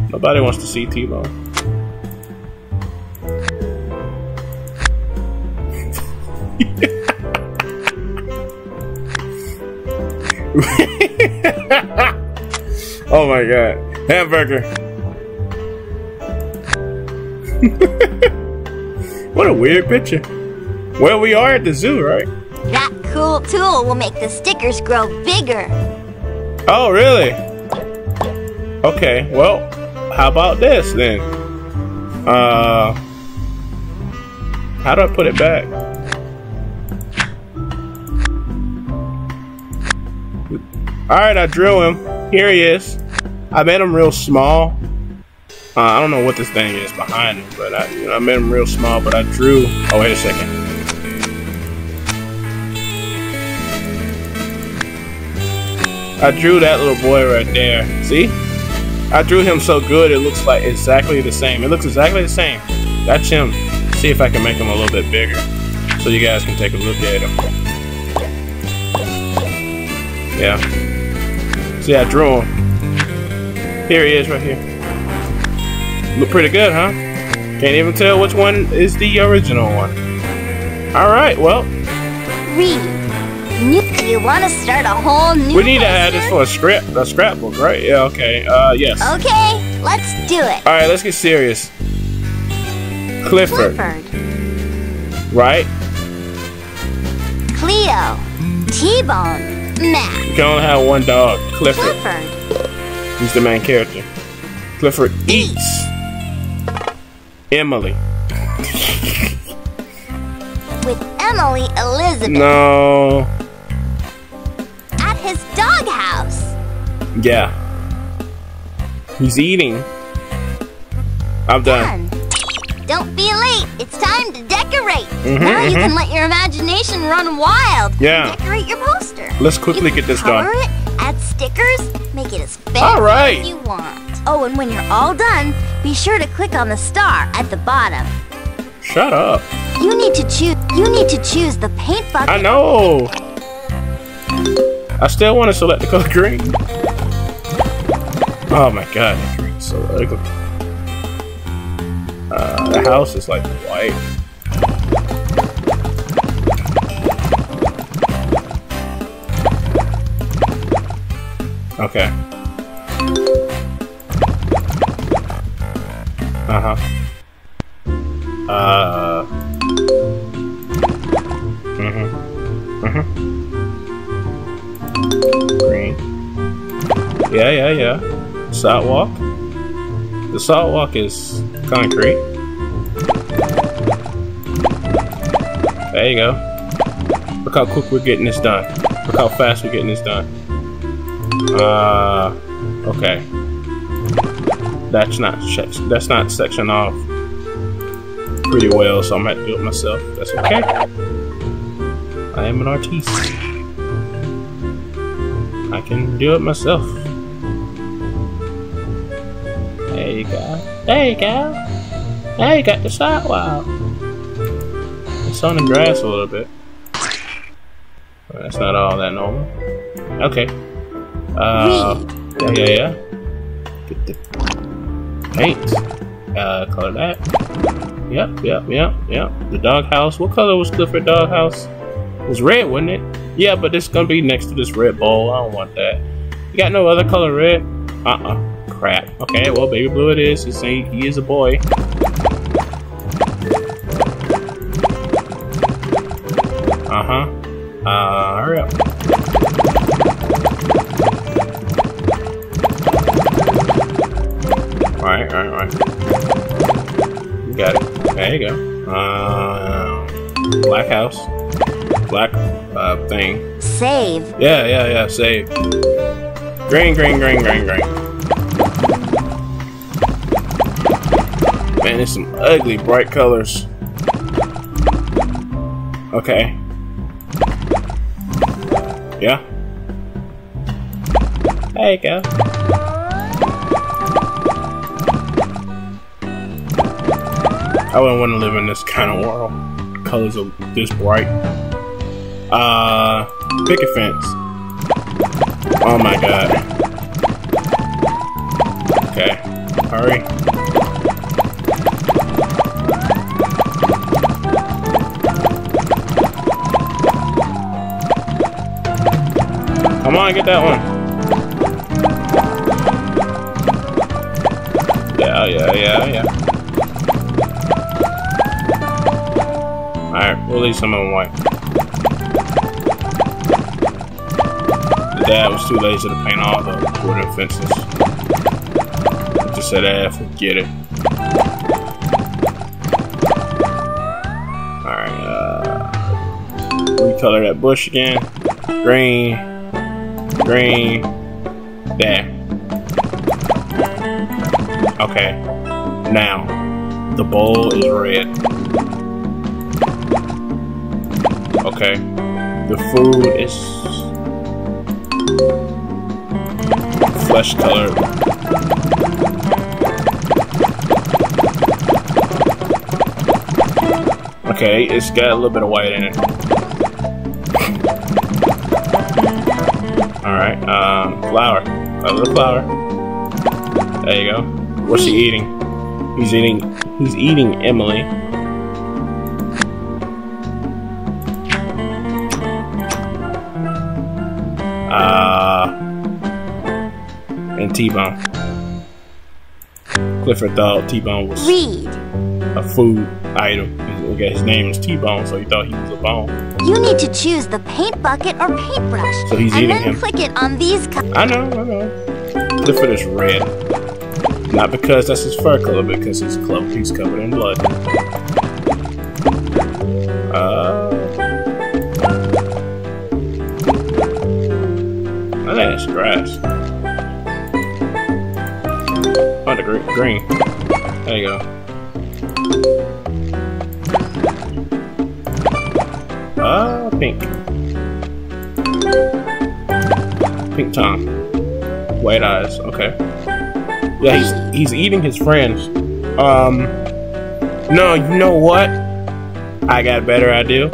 Nobody wants to see T-Bone. Oh my god. Hamburger. What a weird picture. Well, we are at the zoo, right? That cool tool will make the stickers grow bigger. Oh, really? Okay, well, how about this then? Uh, how do I put it back? Alright, I drew him. Here he is. I made him real small. Uh, I don't know what this thing is behind it, but I, you know, I made him real small, but I drew... Oh, wait a second. I drew that little boy right there. See? I drew him so good, it looks like exactly the same. It looks exactly the same. That's him. See if I can make him a little bit bigger, so you guys can take a look at him. Yeah. See, I drew him. Here he is right here. Look pretty good, huh? Can't even tell which one is the original one. Alright, well. Read. You want to start a whole new We need to add this for a script, a scrapbook, right? Yeah, okay. Uh, yes. Okay, let's do it. Alright, let's get serious. Clifford. Clifford. Right? Cleo. T-Bone. Mac. You can only have one dog. Clifford. Clifford. He's the main character. Clifford eats. eats. Emily. With Emily Elizabeth. No. At his doghouse. Yeah. He's eating. I'm done. done. Don't be late. It's time to decorate. Mm-hmm, now mm-hmm. you can let your imagination run wild. Yeah. And decorate your poster. Let's quickly you get this done. Color it, add stickers, make it as fancy right. as you want. Oh, and when you're all done, be sure to click on the star at the bottom. Shut up. You need to choose. You need to choose the paint bucket. I know. I still want to select the color green. Oh my god, that green's so ugly. Uh, the house is like white. Okay. Uh huh. Uh. Mhm. Mhm. Green. Yeah, yeah, yeah. Sidewalk. The sidewalk is concrete. There you go. Look how quick we're getting this done. Look how fast we're getting this done. Uh, okay. That's not that's not sectioned off pretty well, so I'm gonna have to do it myself. That's okay. I am an artiste. I can do it myself. There you go. There you go. There you got the sidewalk. It's on the grass a little bit. Well, that's not all that normal. Okay. Uh, yeah, yeah, yeah. Get the paint. Uh, color that. Yep, yep, yep, yep. The doghouse. What color was Clifford doghouse? It was red, wasn't it? Yeah, but it's gonna be next to this red bowl. I don't want that. You got no other color red? Uh-uh. Crap. Okay, well, baby blue it is. He's saying he is a boy. Uh-huh. Uh, hurry up. Alright, alright, alright. You got it. There you go. Uh, black house. Black, uh, thing. Save. Yeah, yeah, yeah, save. Green, green, green, green, green. Man, there's some ugly bright colors. Okay. Yeah. There you go. I wouldn't want to live in this kind of world. Colors are this bright. Uh, picket fence. Oh my god. Okay. Hurry. Come on, get that one. Yeah, yeah, yeah, yeah. Alright, we'll leave some on white. The dad was too lazy to paint all the wooden fences. I just said, ah, forget it. Alright, uh, recolor that bush again. Green. Green. There. Okay. Now, the bowl is red. Okay. The food is flesh colored. Okay, it's got a little bit of white in it. Alright, um, flour. A little flour. There you go. What's he eating? He's eating, he's eating Emily. Uh, and T-Bone. Clifford thought T-Bone was Reed. a food item. His name is T-Bone, so he thought he was a bone. You need to choose the paint bucket or paintbrush. So he's eating him. And then click it on these colors. I know, I know. Clifford is red. Not because that's his fur color, but because his cloak, he's covered in blood. Uh. Oh, that's grass. Oh, the green. There you go. Ah, pink. Pink tongue. White eyes, okay. Yeah, he's, he's eating his friends. Um, no, you know what? I got a better idea.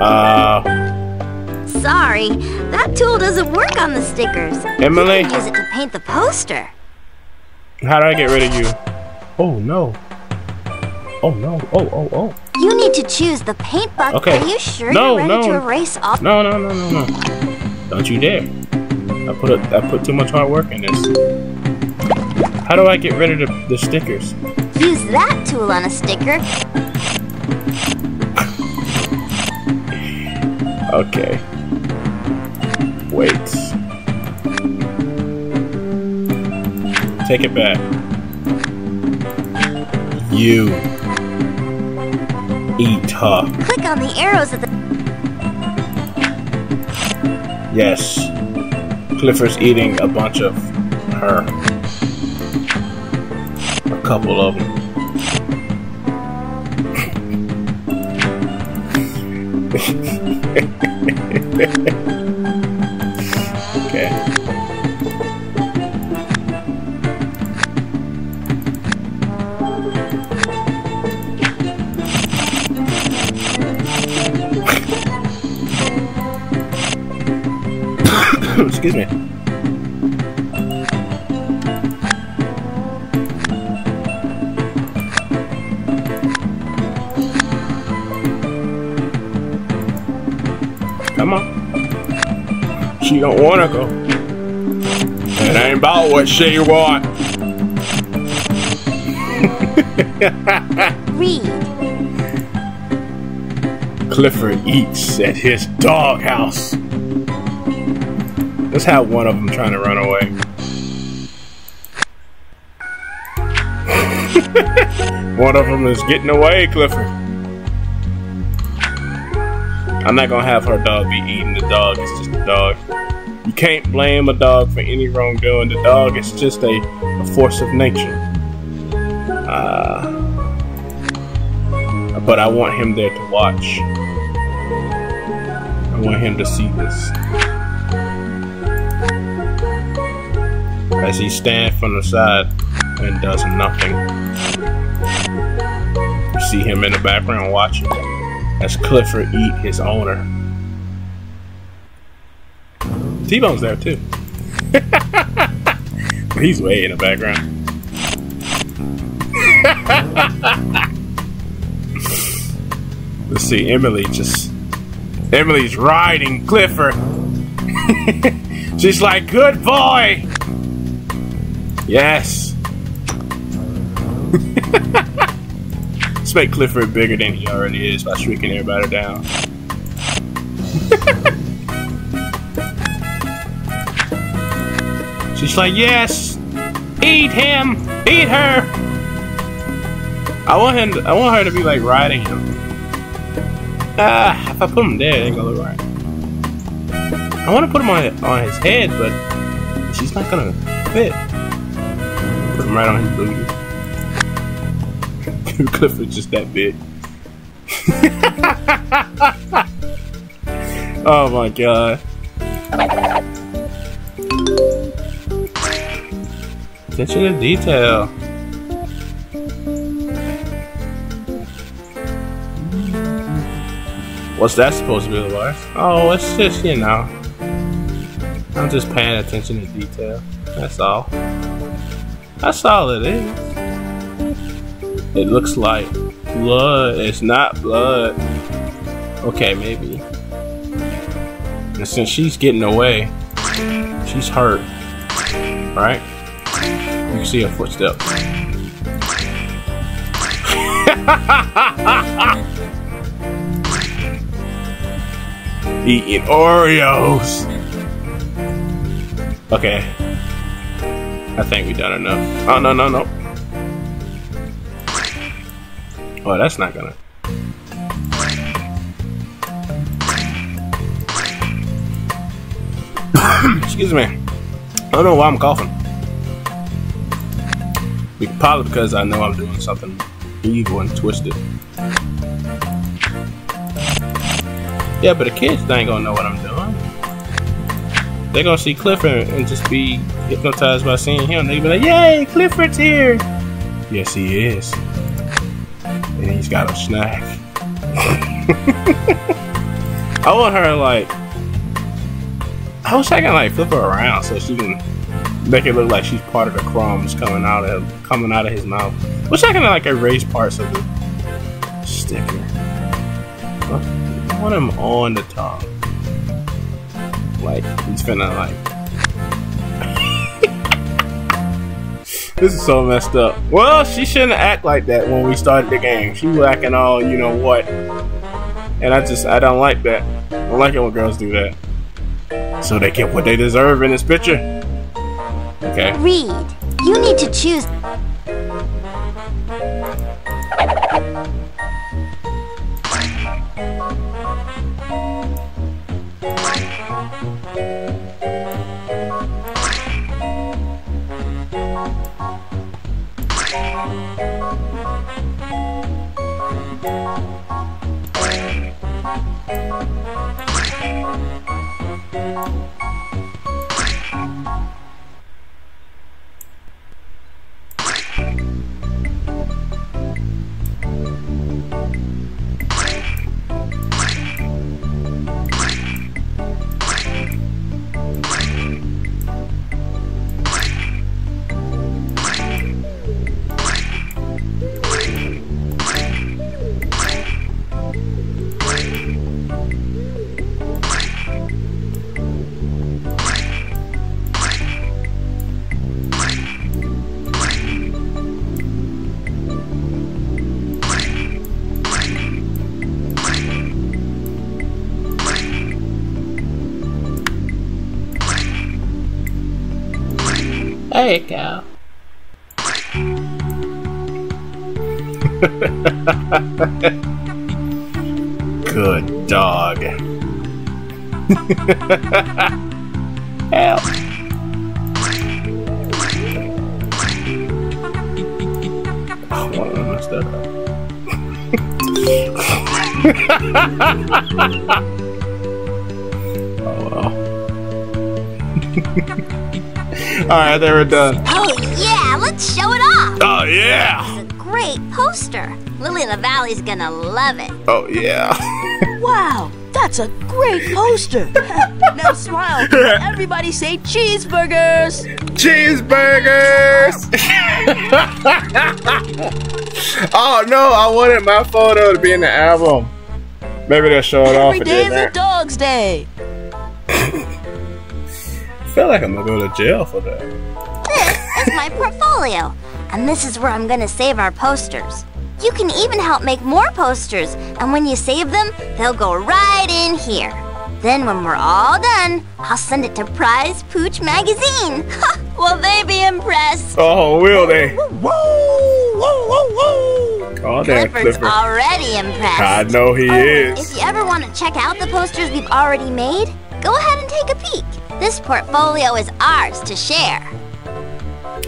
Uh... Sorry, that tool doesn't work on the stickers. Emily! You can use it to paint the poster. How do I get rid of you? Oh, no. Oh, no. Oh, oh, oh. You need to choose the paint bucket. Okay. Are you sure no, you're ready no. to erase all? No, no, no, no, no. Don't you dare. I put, a, I put too much hard work in this. How do I get rid of the, the stickers? Use that tool on a sticker. Okay. Wait. Take it back. You. Eat her. Click on the arrows at the... Yes. Clifford's eating a bunch of her. A couple of them. Okay. Excuse me. Come on. She don't wanna go. It ain't about what she want. Read. Clifford eats at his doghouse. Let's have one of them trying to run away. One of them is getting away, Clifford. I'm not gonna have her dog be eating. The dog is just a dog. You can't blame a dog for any wrongdoing. The dog is just a, a force of nature. Uh, but I want him there to watch. I want him to see this. As he stands from the side and does nothing. You see him in the background watching as Clifford eat his owner. T-Bone's there too. He's way in the background. Let's see, Emily just... Emily's riding Clifford. She's like, good boy! Yes! Let's make Clifford bigger than he already is by shrinking everybody down. She's like, yes! Eat him! Eat her! I want him to, I want her to be like riding him. Ah, if I put him there, it ain't gonna look right. I wanna put him on, on his head, but she's not gonna fit. Put him right on his booty. Clifford's just that big. Oh my god. Attention to detail. What's that supposed to be, Lars? Oh, it's just, you know. I'm just paying attention to detail. That's all. That's all it is. It looks like blood. It's not blood. Okay, maybe. And since she's getting away, she's hurt. Right? You can see her footsteps. Eating Oreos. Okay. I think we've done enough. Oh, no, no, no. Oh, that's not gonna... Excuse me. I don't know why I'm coughing. Probably because I know I'm doing something Here you go and twist it. Yeah, but the kids ain't gonna know what I'm doing. They're gonna see Clifford and just be hypnotized by seeing him. They'll be like, yay, Clifford's here! Yes, he is. And he's got a snack. I want her, like, I wish I can, like, flip her around so she can make it look like she's part of the crumbs coming out of him, coming out of his mouth. Wish I can, like, erase parts of the sticker. I want him on the top. Like, he's finna, like... This is so messed up. Well, she shouldn't act like that when we started the game. She was acting all, you know what. And I just, I don't like that. I don't like it when girls do that. So they get what they deserve in this picture. Okay. Reed, you need to choose... There you go. Good dog. Help. I want to mess that up. Oh well. Alright, they were done. Oh yeah, let's show it off! Oh yeah! It's a great poster. Lily LaVallee's gonna love it. Oh yeah. Wow, that's a great poster. Now smile. Everybody say cheeseburgers! Cheeseburgers! Oh no, I wanted my photo to be in the album. Maybe they'll show it off. Every day is a dog's day. I feel like I'm gonna go to jail for that. This is my portfolio, and this is where I'm gonna save our posters. You can even help make more posters, and when you save them, they'll go right in here. Then when we're all done, I'll send it to Prize Pooch Magazine. Will they be impressed? Oh, will they? Whoa, whoa, whoa, whoa. Oh, Clifford's Clifford. already impressed. I know he oh, is. If you ever want to check out the posters we've already made, go ahead and take a peek. This portfolio is ours to share.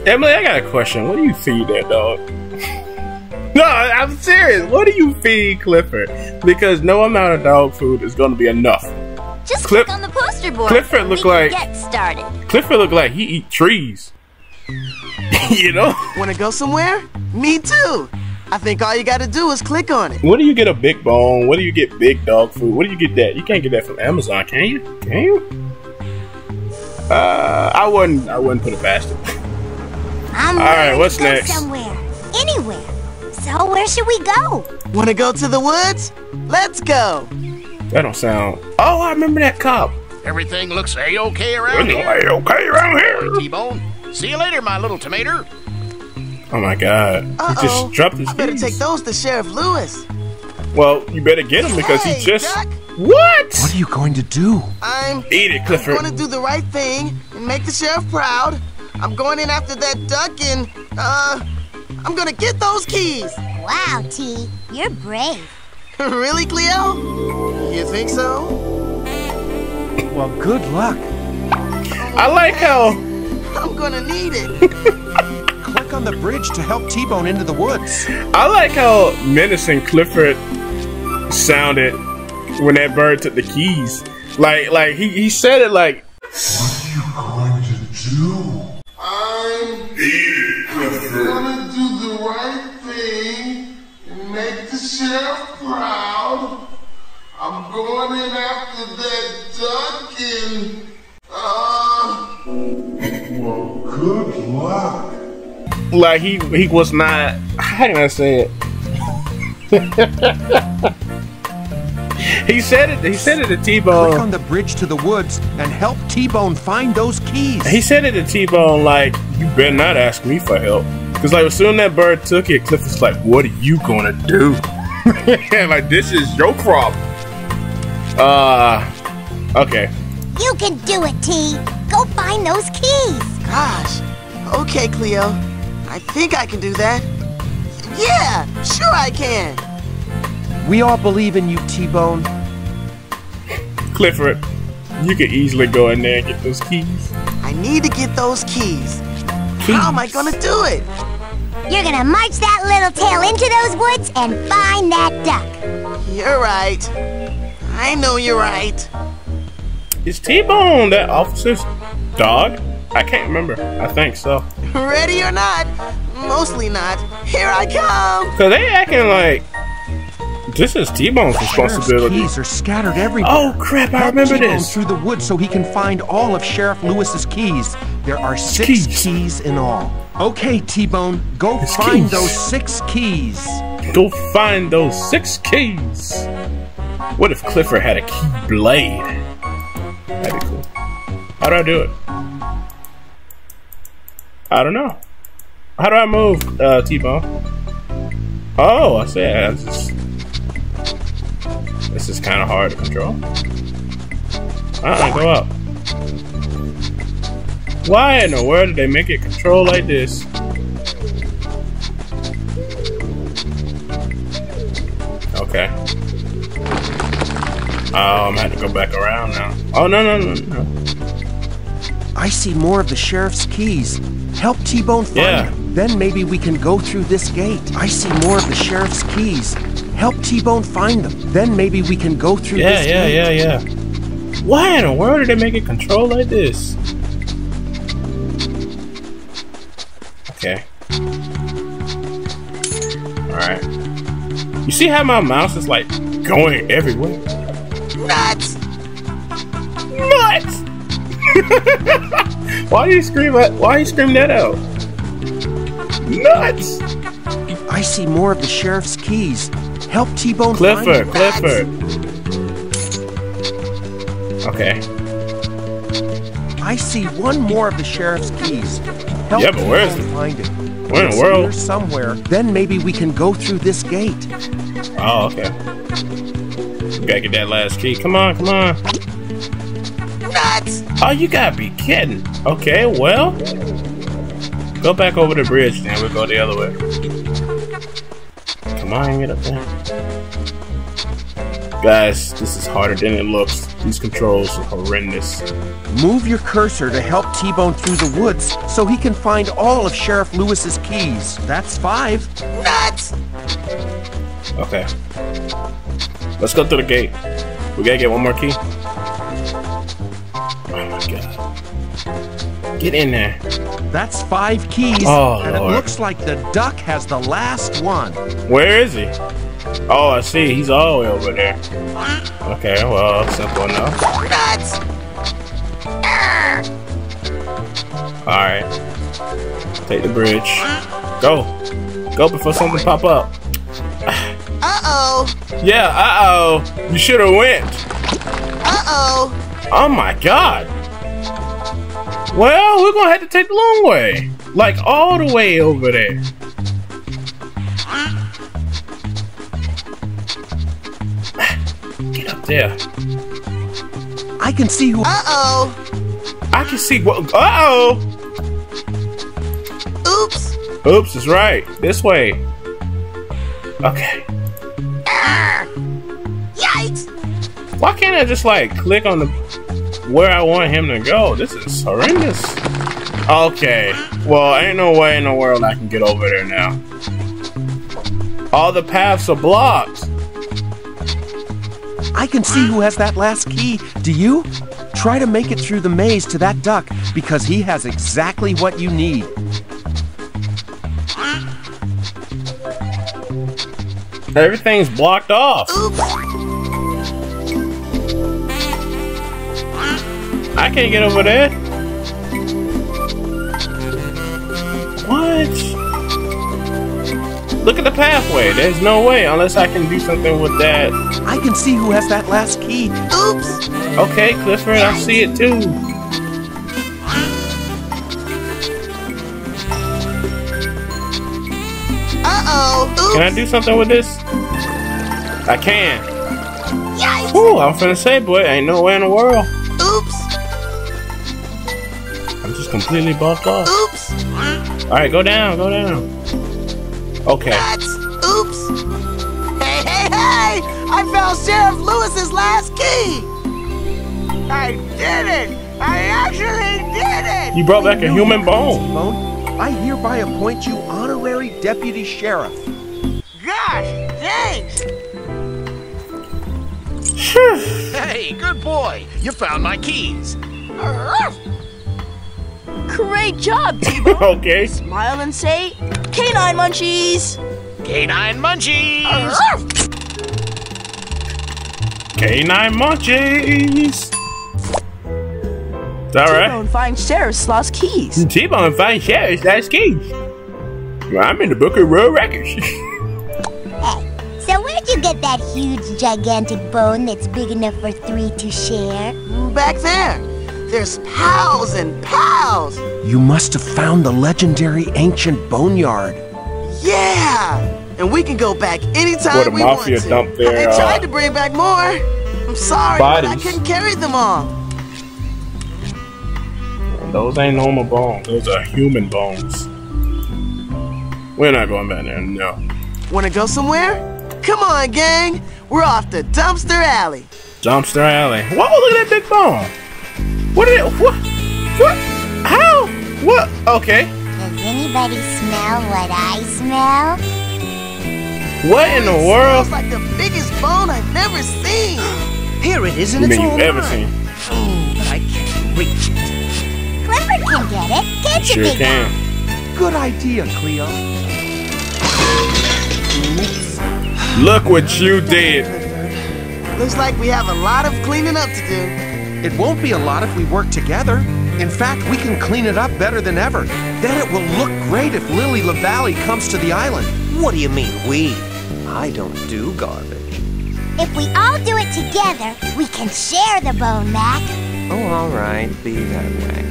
Emily, I got a question. What do you feed that dog? No, I'm serious. What do you feed Clifford? Because no amount of dog food is going to be enough. Just Clip click on the poster board. Clifford look like get started. Clifford look like he eat trees. You know? Want to go somewhere? Me too. I think all you got to do is click on it. What do you get a big bone? What do you get big dog food? What do you get that? You can't get that from Amazon, can you? Can you? Uh, I wouldn't. I wouldn't put it past it. I'm All right, what's go next? Somewhere, anywhere. So where should we go? Want to go to the woods? Let's go. That don't sound. Oh, I remember that cop. Everything looks a-okay around here. A-okay around here. T-Bone. See you later, my little tomato. Oh my God. Uh-oh. He just dropped his. I better keys. take those to Sheriff Lewis. Well, you better get him because hey, he just. Doc. What? What are you going to do? I'm... Eat it, Clifford. I'm going to do the right thing and make the sheriff proud. I'm going in after that duck and, uh, I'm going to get those keys. Wow, T. You're brave. Really, Cleo? You think so? Well, good luck. I like how... I'm going to need it. Click on the bridge to help T-Bone into the woods. I like how menacing Clifford sounded when that bird took the keys. Like, like he, he said it like, "What are you going to do? I'm here, Clifford. I'm gonna do the right thing and make the sheriff proud. I'm going in after that duck and uh." Well, good luck. Like he he was not. How can I say it? He said it. He said it to T-Bone. Click on the bridge to the woods and help T-Bone find those keys. He said it to T-Bone like, "You better not ask me for help." Because like as soon as that bird took it, Clifford's like, "What are you gonna do?" Like this is your problem. Uh, okay. You can do it, T. Go find those keys. Gosh. Okay, Cleo. I think I can do that. Yeah, sure I can. We all believe in you, T-Bone. Clifford, you could easily go in there and get those keys. I need to get those keys. keys. How am I gonna do it? You're gonna march that little tail into those woods and find that duck. You're right. I know you're right. Is T-Bone that officer's dog? I can't remember. I think so. Ready or not? Mostly not. Here I come. So they acting like this is T-Bone's responsibility. Sheriff's keys are scattered everywhere. Oh crap! I remember this. Through the woods so he can find all of Sheriff Lewis's keys. There are six keys, keys in all. Okay, T-Bone, go His find keys. those six keys. Go find those six keys. What if Clifford had a key blade? That'd be cool. How do I do it? I don't know. How do I move, uh, T-Bone? Oh, I see. I just... This is kind of hard to control. Uh-uh, go up. Why in the world did they make it control like this? Okay. Oh, I'm gonna have to go back around now. Oh, no, no, no, no. I see more of the sheriff's keys. Help T-Bone find yeah. them. Then maybe we can go through this gate. I see more of the sheriff's keys. Help T-Bone find them. Then maybe we can go through yeah, this Yeah, yeah, yeah, yeah. Why in the world did they make it control like this? Okay. Alright. You see how my mouse is like going everywhere? Nuts! Nuts! Why do you scream at, why do you scream that out? Nuts! I see more of the sheriff's keys. Help T-Bone Clifford, find Clifford. Okay. I see one more of the sheriff's keys. Help yeah, but where is it? Find it. Where in the world? Here somewhere. Then maybe we can go through this gate. Oh, okay. We gotta get that last key. Come on, come on. Nuts! Oh, you gotta be kidding. Okay, well, go back over the bridge, then we'll go the other way. Come on, get up there. Guys, this is harder than it looks. These controls are horrendous. Move your cursor to help T-Bone through the woods so he can find all of Sheriff Lewis's keys. That's five. Nuts! Okay. Let's go through the gate. We gotta get one more key. Oh my god. Get in there. That's five keys. Oh, and Lord. It looks like the duck has the last one. Where is he? Oh, I see. He's all the way over there. Okay, well, simple enough. Nuts! Alright. Take the bridge. Go. Go before something pop up. Uh-oh. Yeah, uh-oh. You should have went. Uh-oh. Oh, my God. Well, we're going to have to take the long way. Like, all the way over there. Yeah. I can see who. Uh oh. I can see what. Uh oh. Oops. Oops is right. This way. Okay. Arr! Yikes! Why can't I just like click on the where I want him to go? This is horrendous. Okay, well, ain't no way in the world I can get over there now. All the paths are blocked. I can see who has that last key. Do you? Try to make it through the maze to that duck, because he has exactly what you need. Everything's blocked off. I can't get over there. What? Look at the pathway. There's no way unless I can do something with that. I can see who has that last key. Oops. Okay, Clifford, I see it too. Uh-oh. Oops. Can I do something with this? I can. Yikes. Ooh, I was finna say, boy, ain't no way in the world. Oops. I'm just completely buffed off. Oops. Alright, go down, go down. Okay. Nuts. Oops. Hey, hey, hey! I found Sheriff Lewis's last key! I did it! I actually did it! You brought back a human bone. T-Bone, I hereby appoint you honorary deputy sheriff. Gosh, thanks! Hey, good boy! You found my keys. Great job, T-Bone. Okay. Smile and say, "Canine munchies." Canine munchies. Canine munchies. Alright. T-Bone finds Sheriff's lost keys. T-Bone finds Sheriff's lost keys. I'm in the book of world records. Hey, so where'd you get that huge, gigantic bone that's big enough for three to share? Back there. There's pals and pals. You must have found the legendary ancient boneyard. Yeah, and we can go back anytime what a we mafia want to. Dump there, I tried uh, to bring back more. I'm sorry, bodies. But I couldn't carry them all. Those ain't normal bones. Those are human bones. We're not going back there, no. Wanna go somewhere? Come on, gang. We're off to Dumpster Alley. Dumpster Alley. Whoa, look at that big bone. What did it, what, what, how, what, okay. Does anybody smell what I smell? What in the world? It smells like the biggest bone I've ever seen. Here it is in its own mind. Oh, but I can't reach it. Clifford can get it. Get sure it can. Good idea, Cleo. Look what you did. Looks like we have a lot of cleaning up to do. It won't be a lot if we work together. In fact, we can clean it up better than ever. Then it will look great if Lily LaVallee comes to the island. What do you mean, we? I don't do garbage. If we all do it together, we can share the bone, Mac. Oh, all right. Be that way.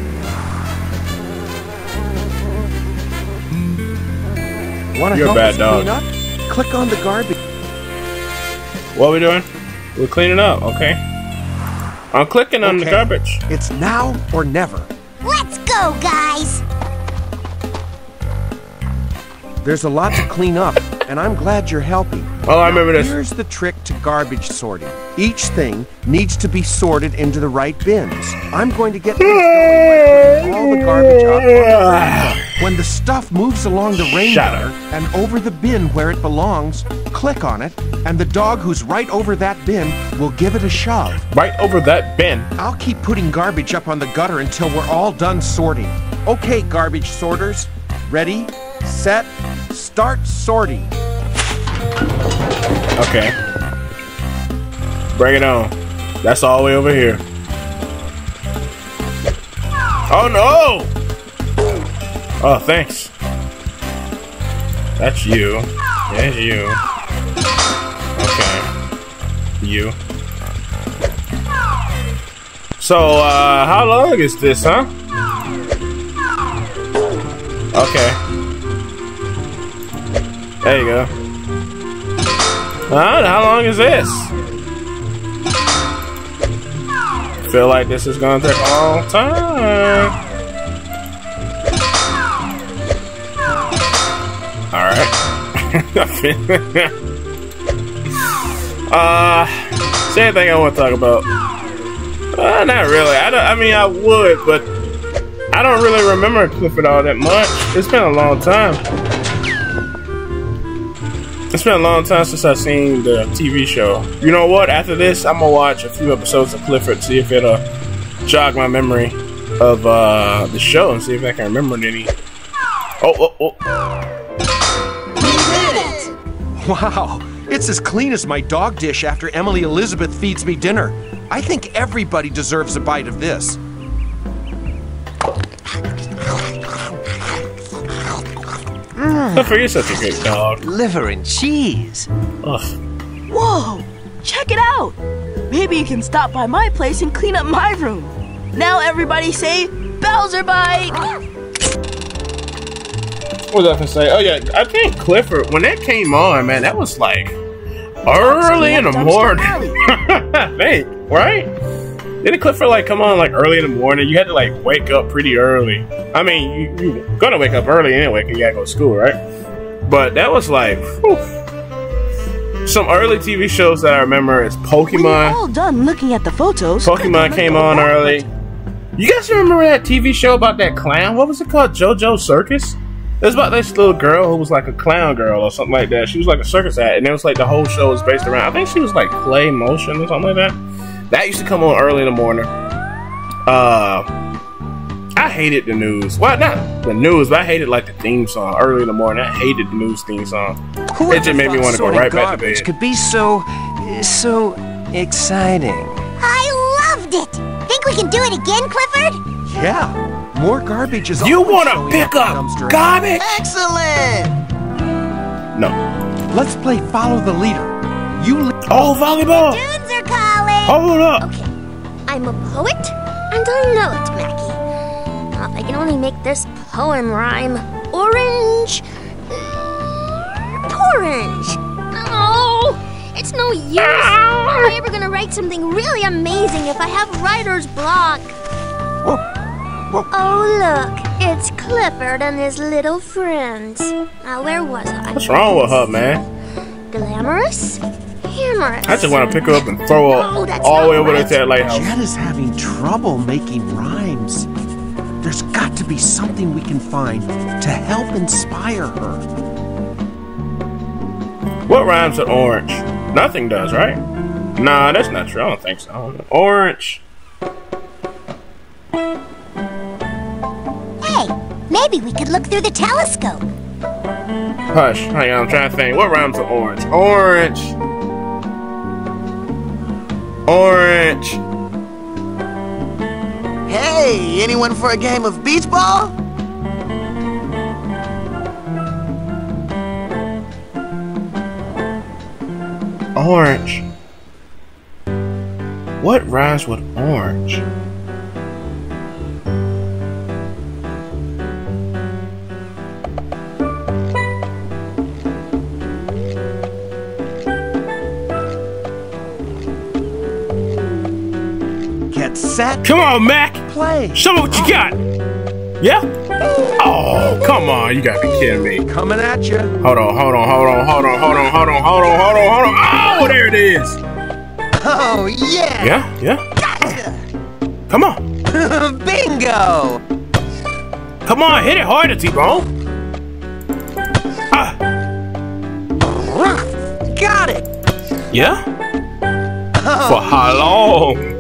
Want to help us clean up? Click on the garbage. What are we doing? We're cleaning up, okay. I'm clicking on okay. the garbage. It's now or never. Let's go, guys. There's a lot to clean up, and I'm glad you're helping. Oh, I remember this. Here's the trick to garbage sorting. Each thing needs to be sorted into the right bins. I'm going to get things going by putting all the garbage up. When the stuff moves along the rainwater and over the bin where it belongs, click on it, and the dog who's right over that bin will give it a shove. Right over that bin? I'll keep putting garbage up on the gutter until we're all done sorting. Okay, garbage sorters. Ready, set, start sorting. Okay. Bring it on. That's all the way over here. Oh, no! Oh, thanks. That's you. That's you. Okay. You. So, uh, how long is this, huh? Okay. There you go. Huh? How long is this? Feel like this is gonna take all time. Alright. uh, same thing I want to talk about. Uh, not really. I, don't, I mean, I would, but I don't really remember Clifford all that much. It's been a long time. It's been a long time since I've seen the T V show. You know what? After this, I'm gonna watch a few episodes of Clifford, see if it'll jog my memory of uh, the show and see if I can remember any. Oh, oh, oh. We did it! Wow. It's as clean as my dog dish after Emily Elizabeth feeds me dinner. I think everybody deserves a bite of this. Clifford, you're such a great dog. Liver and cheese. Ugh. Whoa! Check it out! Maybe you can stop by my place and clean up my room. Now everybody say, Bowser Bite! What was I gonna say? Oh yeah, I think Clifford, when that came on, man, that was like early in the morning. I think, right? Didn't Clifford like come on like early in the morning? You had to like wake up pretty early. I mean, you, you gonna wake up early anyway because you gotta go to school, right? But that was like whew. Some early T V shows that I remember is Pokemon. We're all done looking at the photos. Pokemon came on early. You guys remember that T V show about that clown? What was it called? JoJo Circus? It was about this little girl who was like a clown girl or something like that. She was like a circus act, and it was like the whole show was based around. I think she was like clay motion or something like that. That used to come on early in the morning. Uh, I hated the news. Well, not the news, but I hated like the theme song early in the morning. I hated the news theme song. Whoever it just made me want to go right back to bed. Could be so, so exciting. I loved it. Think we can do it again, Clifford? Yeah, more garbage is. You want to pick up garbage? Excellent. No. Let's play follow the leader. You. Oh, volleyball. Dudes are calling. Hold up. Okay, I'm a poet and I know it, Mackie. Uh, I can only make this poem rhyme. Orange, uh, orange. Oh, it's no use. How am I ever gonna write something really amazing if I have writer's block? Whoa. Whoa. Oh look, it's Clifford and his little friends. Now uh, where was I? What's wrong with her, man? Glamorous. I just want to pick her up and throw her no, all the way over to that lighthouse. Jet is having trouble making rhymes. There's got to be something we can find to help inspire her. What rhymes with orange? Nothing does, right? Nah, that's not true. I don't think so. I don't know. Orange. Hey, maybe we could look through the telescope. Hush, hang on, I'm trying to think. What rhymes with orange? Orange. Orange. Hey, anyone for a game of beach ball? Orange. What rhymes with orange? Set. Come on, Mac. Play. Show me what you got. Yeah? Oh, come on. You gotta be kidding me. Coming at you. Hold on, hold on, hold on, hold on, hold on, hold on, hold on, hold on, hold on. Oh, there it is. Oh, yeah. Yeah, yeah. Gotcha. Come on. Bingo. Come on, hit it harder, T-Bone. Ah. Got it. Yeah? Oh, for how long?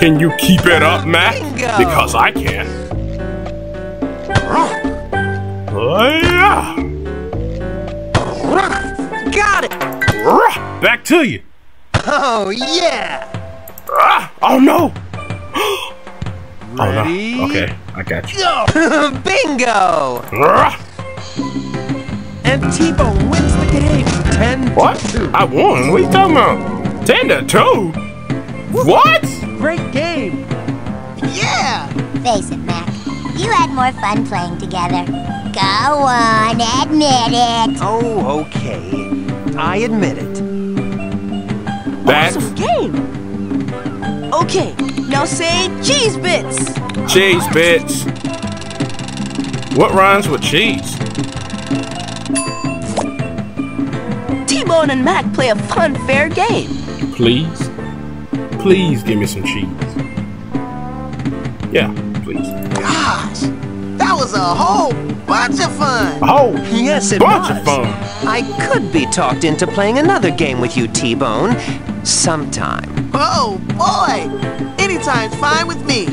Can you keep it up, Mac? Bingo. Because I can. Got it! Back to you! Oh, yeah! Oh, no! Oh, no. Okay, I got you. Bingo! And T-Bone wins the game. ten to two. What? I won? What are you talking about? ten to two? What? Great game! Yeah! Face it, Mac. You had more fun playing together. Go on, admit it! Oh, okay. I admit it. That's... Awesome game! Okay, now say cheese bits! Cheese bits! What rhymes with cheese? T-Bone and Mac play a fun, fair game. Please? Please give me some cheese. Yeah. please. Gosh, that was a whole bunch of fun. A whole yes, it bunch was. of fun. I could be talked into playing another game with you, T-Bone, sometime. Oh, boy. Anytime's fine with me.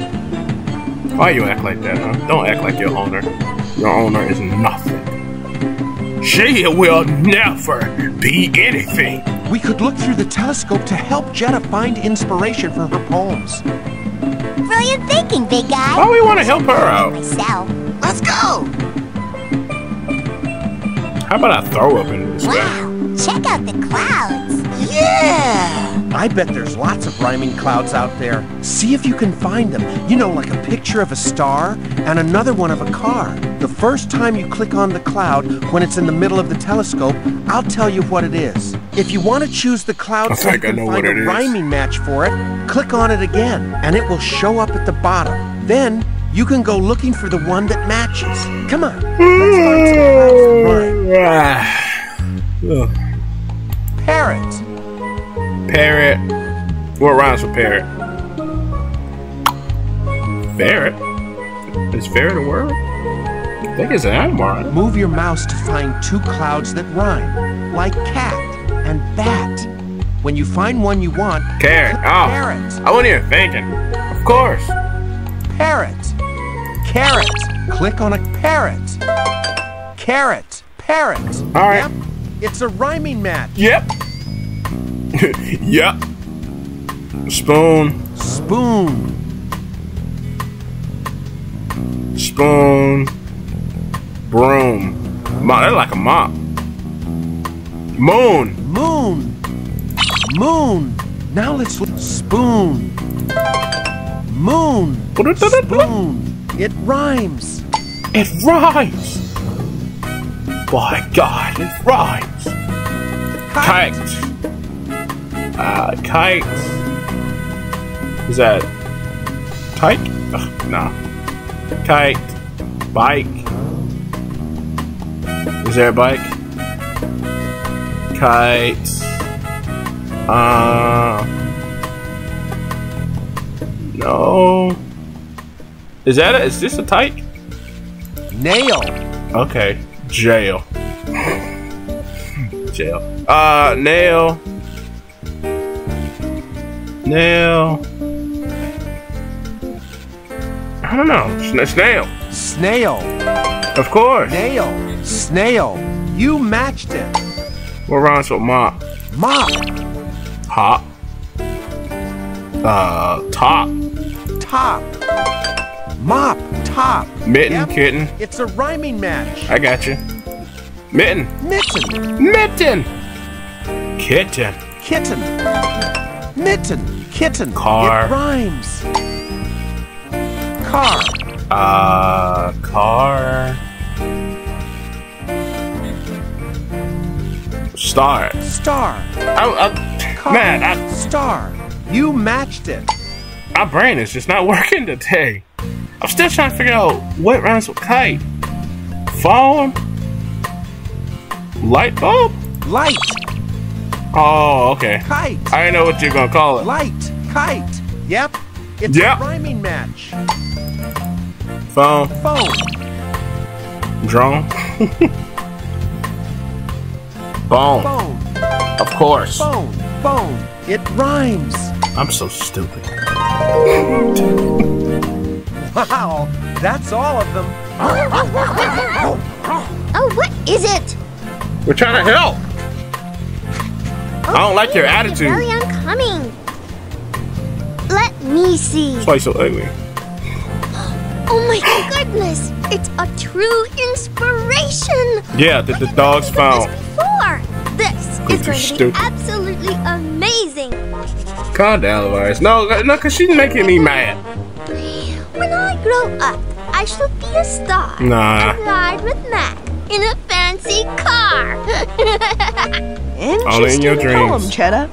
Why you act like that, huh? Don't act like your owner. Your owner is nothing. She will never be anything. We could look through the telescope to help Jetta find inspiration for her poems. Brilliant thinking, big guy. Oh, we want to help her out. Myself. Let's go. How about I throw up into this wow. Guy? Check out the clouds. Yeah. I bet there's lots of rhyming clouds out there. See if you can find them. You know, like a picture of a star and another one of a car. The first time you click on the cloud, when it's in the middle of the telescope, I'll tell you what it is. If you want to choose the cloud so you can find a rhyming match for it, click on it again, and it will show up at the bottom. Then, you can go looking for the one that matches. Come on, let's find some clouds to rhyme. Parrot. Parrot. What rhymes with parrot? Ferret? Is ferret a word? I think it's an animal. Move your mouse to find two clouds that rhyme, like cat. And bat. When you find one you want, carrot. Oh, parrot. I wasn't even thinking. Of course. Parrot. Carrot. Click on a parrot. Carrot. Parrot. All right. Yep. It's a rhyming match. Yep. Yep. Spoon. Spoon. Spoon. Broom. Mop. That's like a mop. Moon. Moon. Moon. Now let's look. Spoon. Moon. Spoon. It rhymes. It rhymes. My God, it rhymes. Kite. Kite. Uh, kite. Is that kite? Ugh, nah. Kite. Bike. Is there a bike? Kite. Uh, no. Is that a, is this a type? Nail. Okay. Jail. Jail. Uh, nail. Nail. I don't know. Snail. Snail. Of course. Nail. Snail. You matched it. What rhymes with mop? Mop. Hop. Uh, top. Top. Mop. Top. Mitten, yep. Kitten. It's a rhyming match. I got you. Mitten. Mitten. Mitten. Kitten. Kitten. Mitten. Kitten. Car. It rhymes. Car. Uh, car. Star. Star. I, I, Car, man, I, star. You matched it. My brain is just not working today. I'm still trying to figure out what rhymes with kite. Phone. Light bulb. Light. Oh, okay. Kite. I know what you're gonna call it. Light. Kite. Yep. It's yep. a rhyming match. Phone. Phone. Drone. Bone. Bone. Of course. Bone. Bone. It rhymes. I'm so stupid. Wow, that's all of them. Oh, what is it? We're trying to help. Oh, I don't like your attitude. Really, I'm coming. Let me see. That's why you're so ugly. Oh my goodness! It's a true inspiration. Yeah, that the dog's found. This is going to be absolutely amazing. Calm down, Lawrence. No, no, because she's making me mad. When I grow up, I shall be a star. Nah. And ride with Mac in a fancy car. All in your dreams. Poem, Cheddar.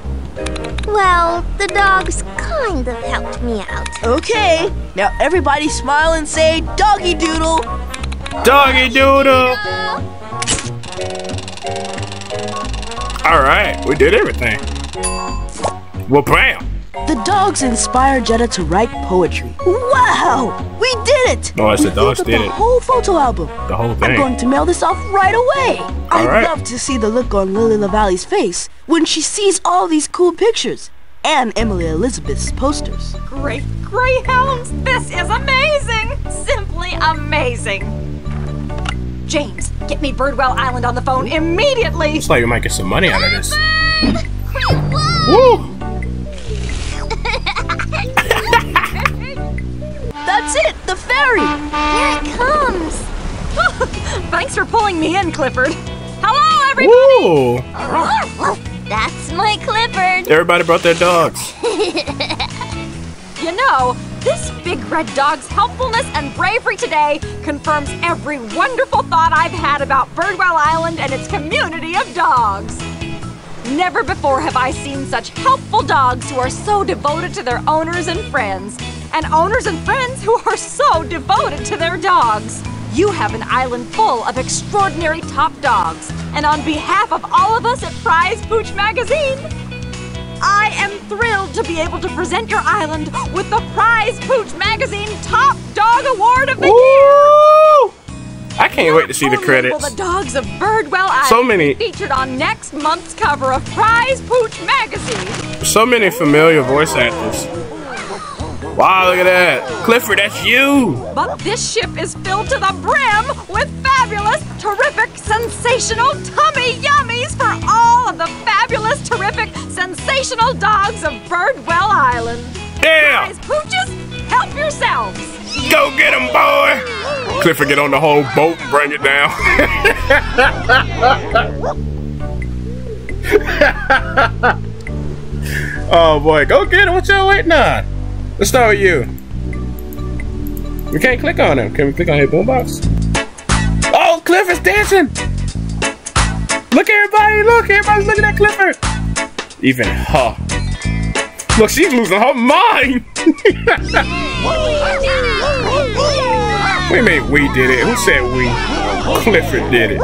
Well, the dogs kind of helped me out. Okay. Now everybody smile and say, Doggy Doodle. Doggy Doodle. All right, we did everything. Well, bam! The dogs inspired Jetta to write poetry. Wow! We did it! Oh, it's the dogs did it. The whole photo album. The whole thing. I'm going to mail this off right away. All I'd right. love to see the look on Lily LaVallee's face when she sees all these cool pictures and Emily Elizabeth's posters. Great greyhounds! This is amazing! Simply amazing! James, get me Birdwell Island on the phone immediately! Looks like we might get some money out of this. Woo! That's it! The ferry! Here it comes! Thanks for pulling me in, Clifford. Hello, everybody! Woo! That's my Clifford! Everybody brought their dogs. You know, this big red dog's helpfulness and bravery today confirms every wonderful thought I've had about Birdwell Island and its community of dogs. Never before have I seen such helpful dogs who are so devoted to their owners and friends, and owners and friends who are so devoted to their dogs. You have an island full of extraordinary top dogs, and on behalf of all of us at Prize Pooch Magazine, I am thrilled to be able to present your island with the Prize Pooch Magazine Top Dog Award of the Ooh, Year! I can't Not wait to see the credits. Will the dogs of Birdwell Island so many, featured on next month's cover of Prize Pooch Magazine. So many familiar voice actors. Wow, look at that. Clifford, that's you! But this ship is filled to the brim with fabulous, terrific, sensational tummy yummies for all of the fabulous, terrific, sensational dogs of Birdwell Island. Yeah! Guys, pooches, help yourselves! Go get them, boy! Clifford, get on the whole boat and bring it down. Oh, boy. Go get it. What y'all waiting on? Let's start with you. We can't click on him. Can we click on his boombox? Oh, Clifford's dancing! Look, everybody! Look, everybody's looking at Clifford. Even her. Look, she's losing her mind. We made we did it. Who said we? Clifford did it.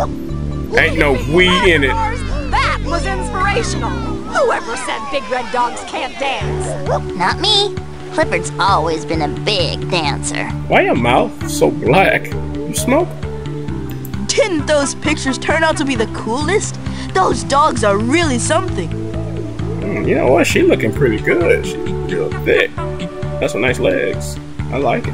Ain't no we in it. That was inspirational. Whoever said big red dogs can't dance? Not me. Clifford's always been a big dancer. Why your mouth so black? You smoke? Didn't those pictures turn out to be the coolest? Those dogs are really something. Mm, you know what? She's looking pretty good. She's real thick. That's some nice legs. I like it.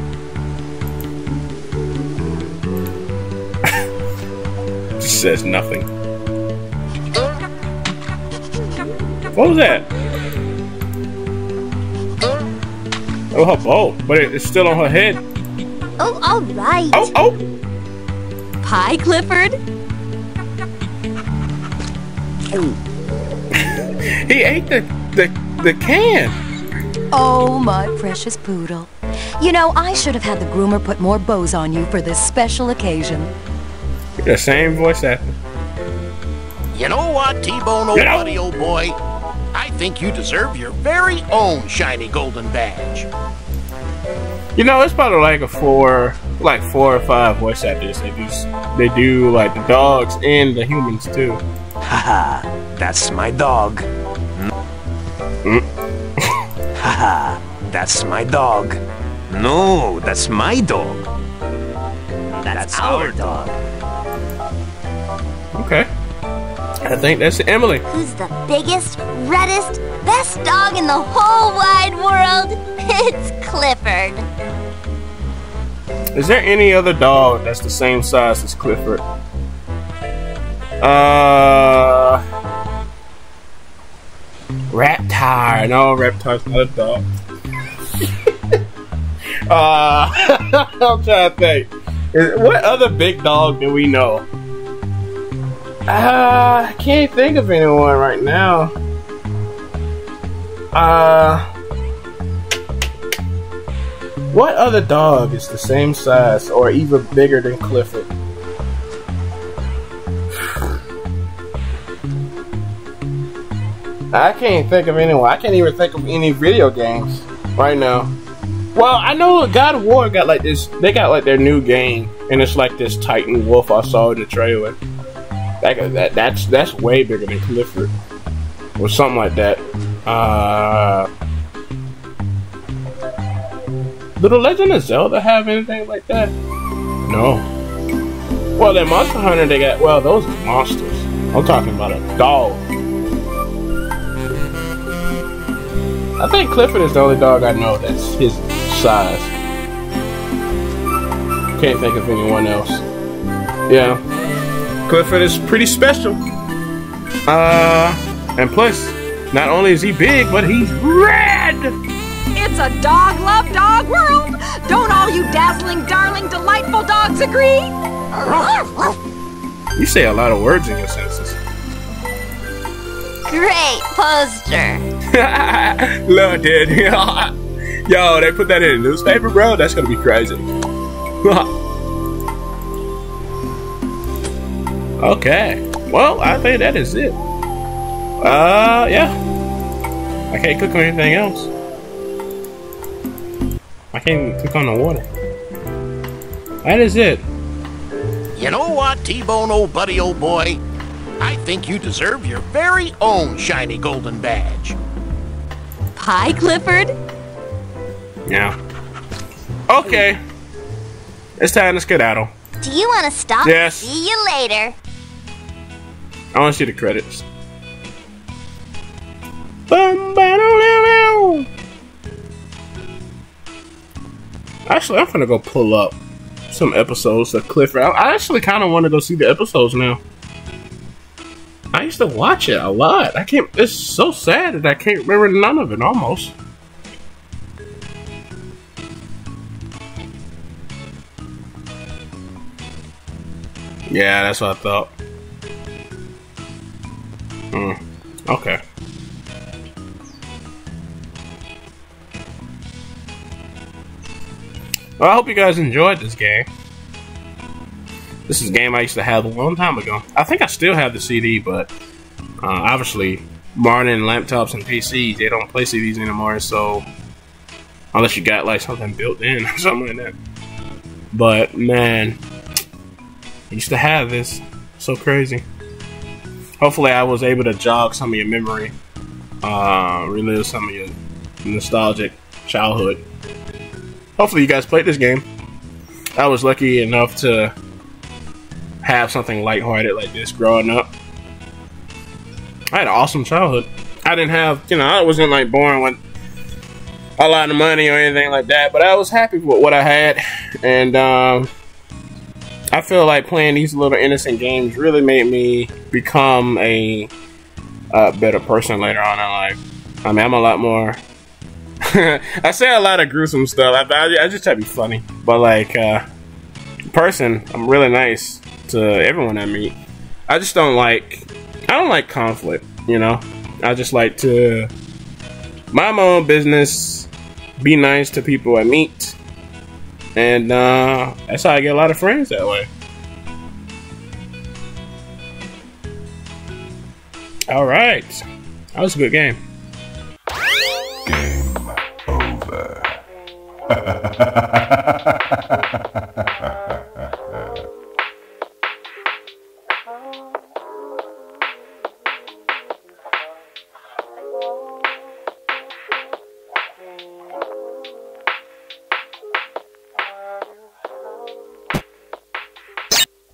She says nothing. What was that? Oh, her bowl, but it, it's still on her head. Oh, all right. Oh, oh. Pie, Clifford. He ate the, the, the can. Oh, my precious poodle. You know, I should have had the groomer put more bows on you for this special occasion. The same voice actor. You know what, T-Bone, old buddy, old boy? I think you deserve your very own shiny golden badge. You know, it's probably like a four, like four or five voice actors. They do, they do like the dogs and the humans too. Haha, that's my dog. Haha, that's my dog. No, that's my dog. That's, that's our dog. Okay. I think that's Emily. Who's the biggest, reddest, best dog in the whole wide world? It's Clifford. Is there any other dog that's the same size as Clifford? Uh, Reptar. No, Reptar's not a dog. uh, I'm trying to think. What other big dog do we know? Uh, I can't think of anyone right now. Uh, what other dog is the same size or even bigger than Clifford? I can't think of anyone. I can't even think of any video games right now. Well, I know God of War got like this. They got like their new game, and it's like this Titan wolf I saw in the trailer. That, that, that's that's way bigger than Clifford, or something like that. Uh, Do The Legend of Zelda have anything like that? No. Well, that Monster Hunter they got, well, those are monsters. I'm talking about a dog. I think Clifford is the only dog I know that's his size. Can't think of anyone else. Yeah. Clifford is pretty special. Uh, and plus, not only is he big, but he's red! It's a dog-love dog world! Don't all you dazzling, darling, delightful dogs agree? You say a lot of words in your sentences. Great poster. Love, dude. Yo, they put that in a newspaper, bro? That's gonna be crazy. Okay. Well, I think that is it. Uh, yeah. I can't click on anything else. I can't click on the water. That is it. You know what, T-Bone, old buddy, old boy? I think you deserve your very own shiny golden badge. Hi, Clifford. Yeah. Okay. It's time to skedaddle. Do you want to stop? Yes. See you later. I want to see the credits. Actually, I'm gonna go pull up some episodes of Clifford. I actually kind of want to go see the episodes now. I used to watch it a lot. I can't. It's so sad that I can't remember none of it almost. Yeah, that's what I thought. Mm, okay. Well, I hope you guys enjoyed this game. This is a game I used to have a long time ago. I think I still have the C D, but uh, obviously, modern laptops and P Cs, they don't play C Ds anymore, so unless you got like something built in or something like that. But man, I used to have this. So crazy. Hopefully I was able to jog some of your memory, uh, relive some of your nostalgic childhood. Hopefully you guys played this game. I was lucky enough to have something lighthearted like this growing up. I had an awesome childhood. I didn't have, you know, I wasn't like born with a lot of money or anything like that, but I was happy with what I had, and um, I feel like playing these little innocent games really made me become a uh, better person later on in life. I mean, I'm a lot more I say a lot of gruesome stuff. I, I, I just try to be funny, but like uh, person, I'm really nice to everyone I meet. I just don't like, I don't like conflict, you know. I just like to mind my own business, be nice to people I meet, and uh, that's how I get a lot of friends that way. All right, that was a good game.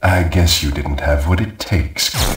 I guess you didn't have what it takes.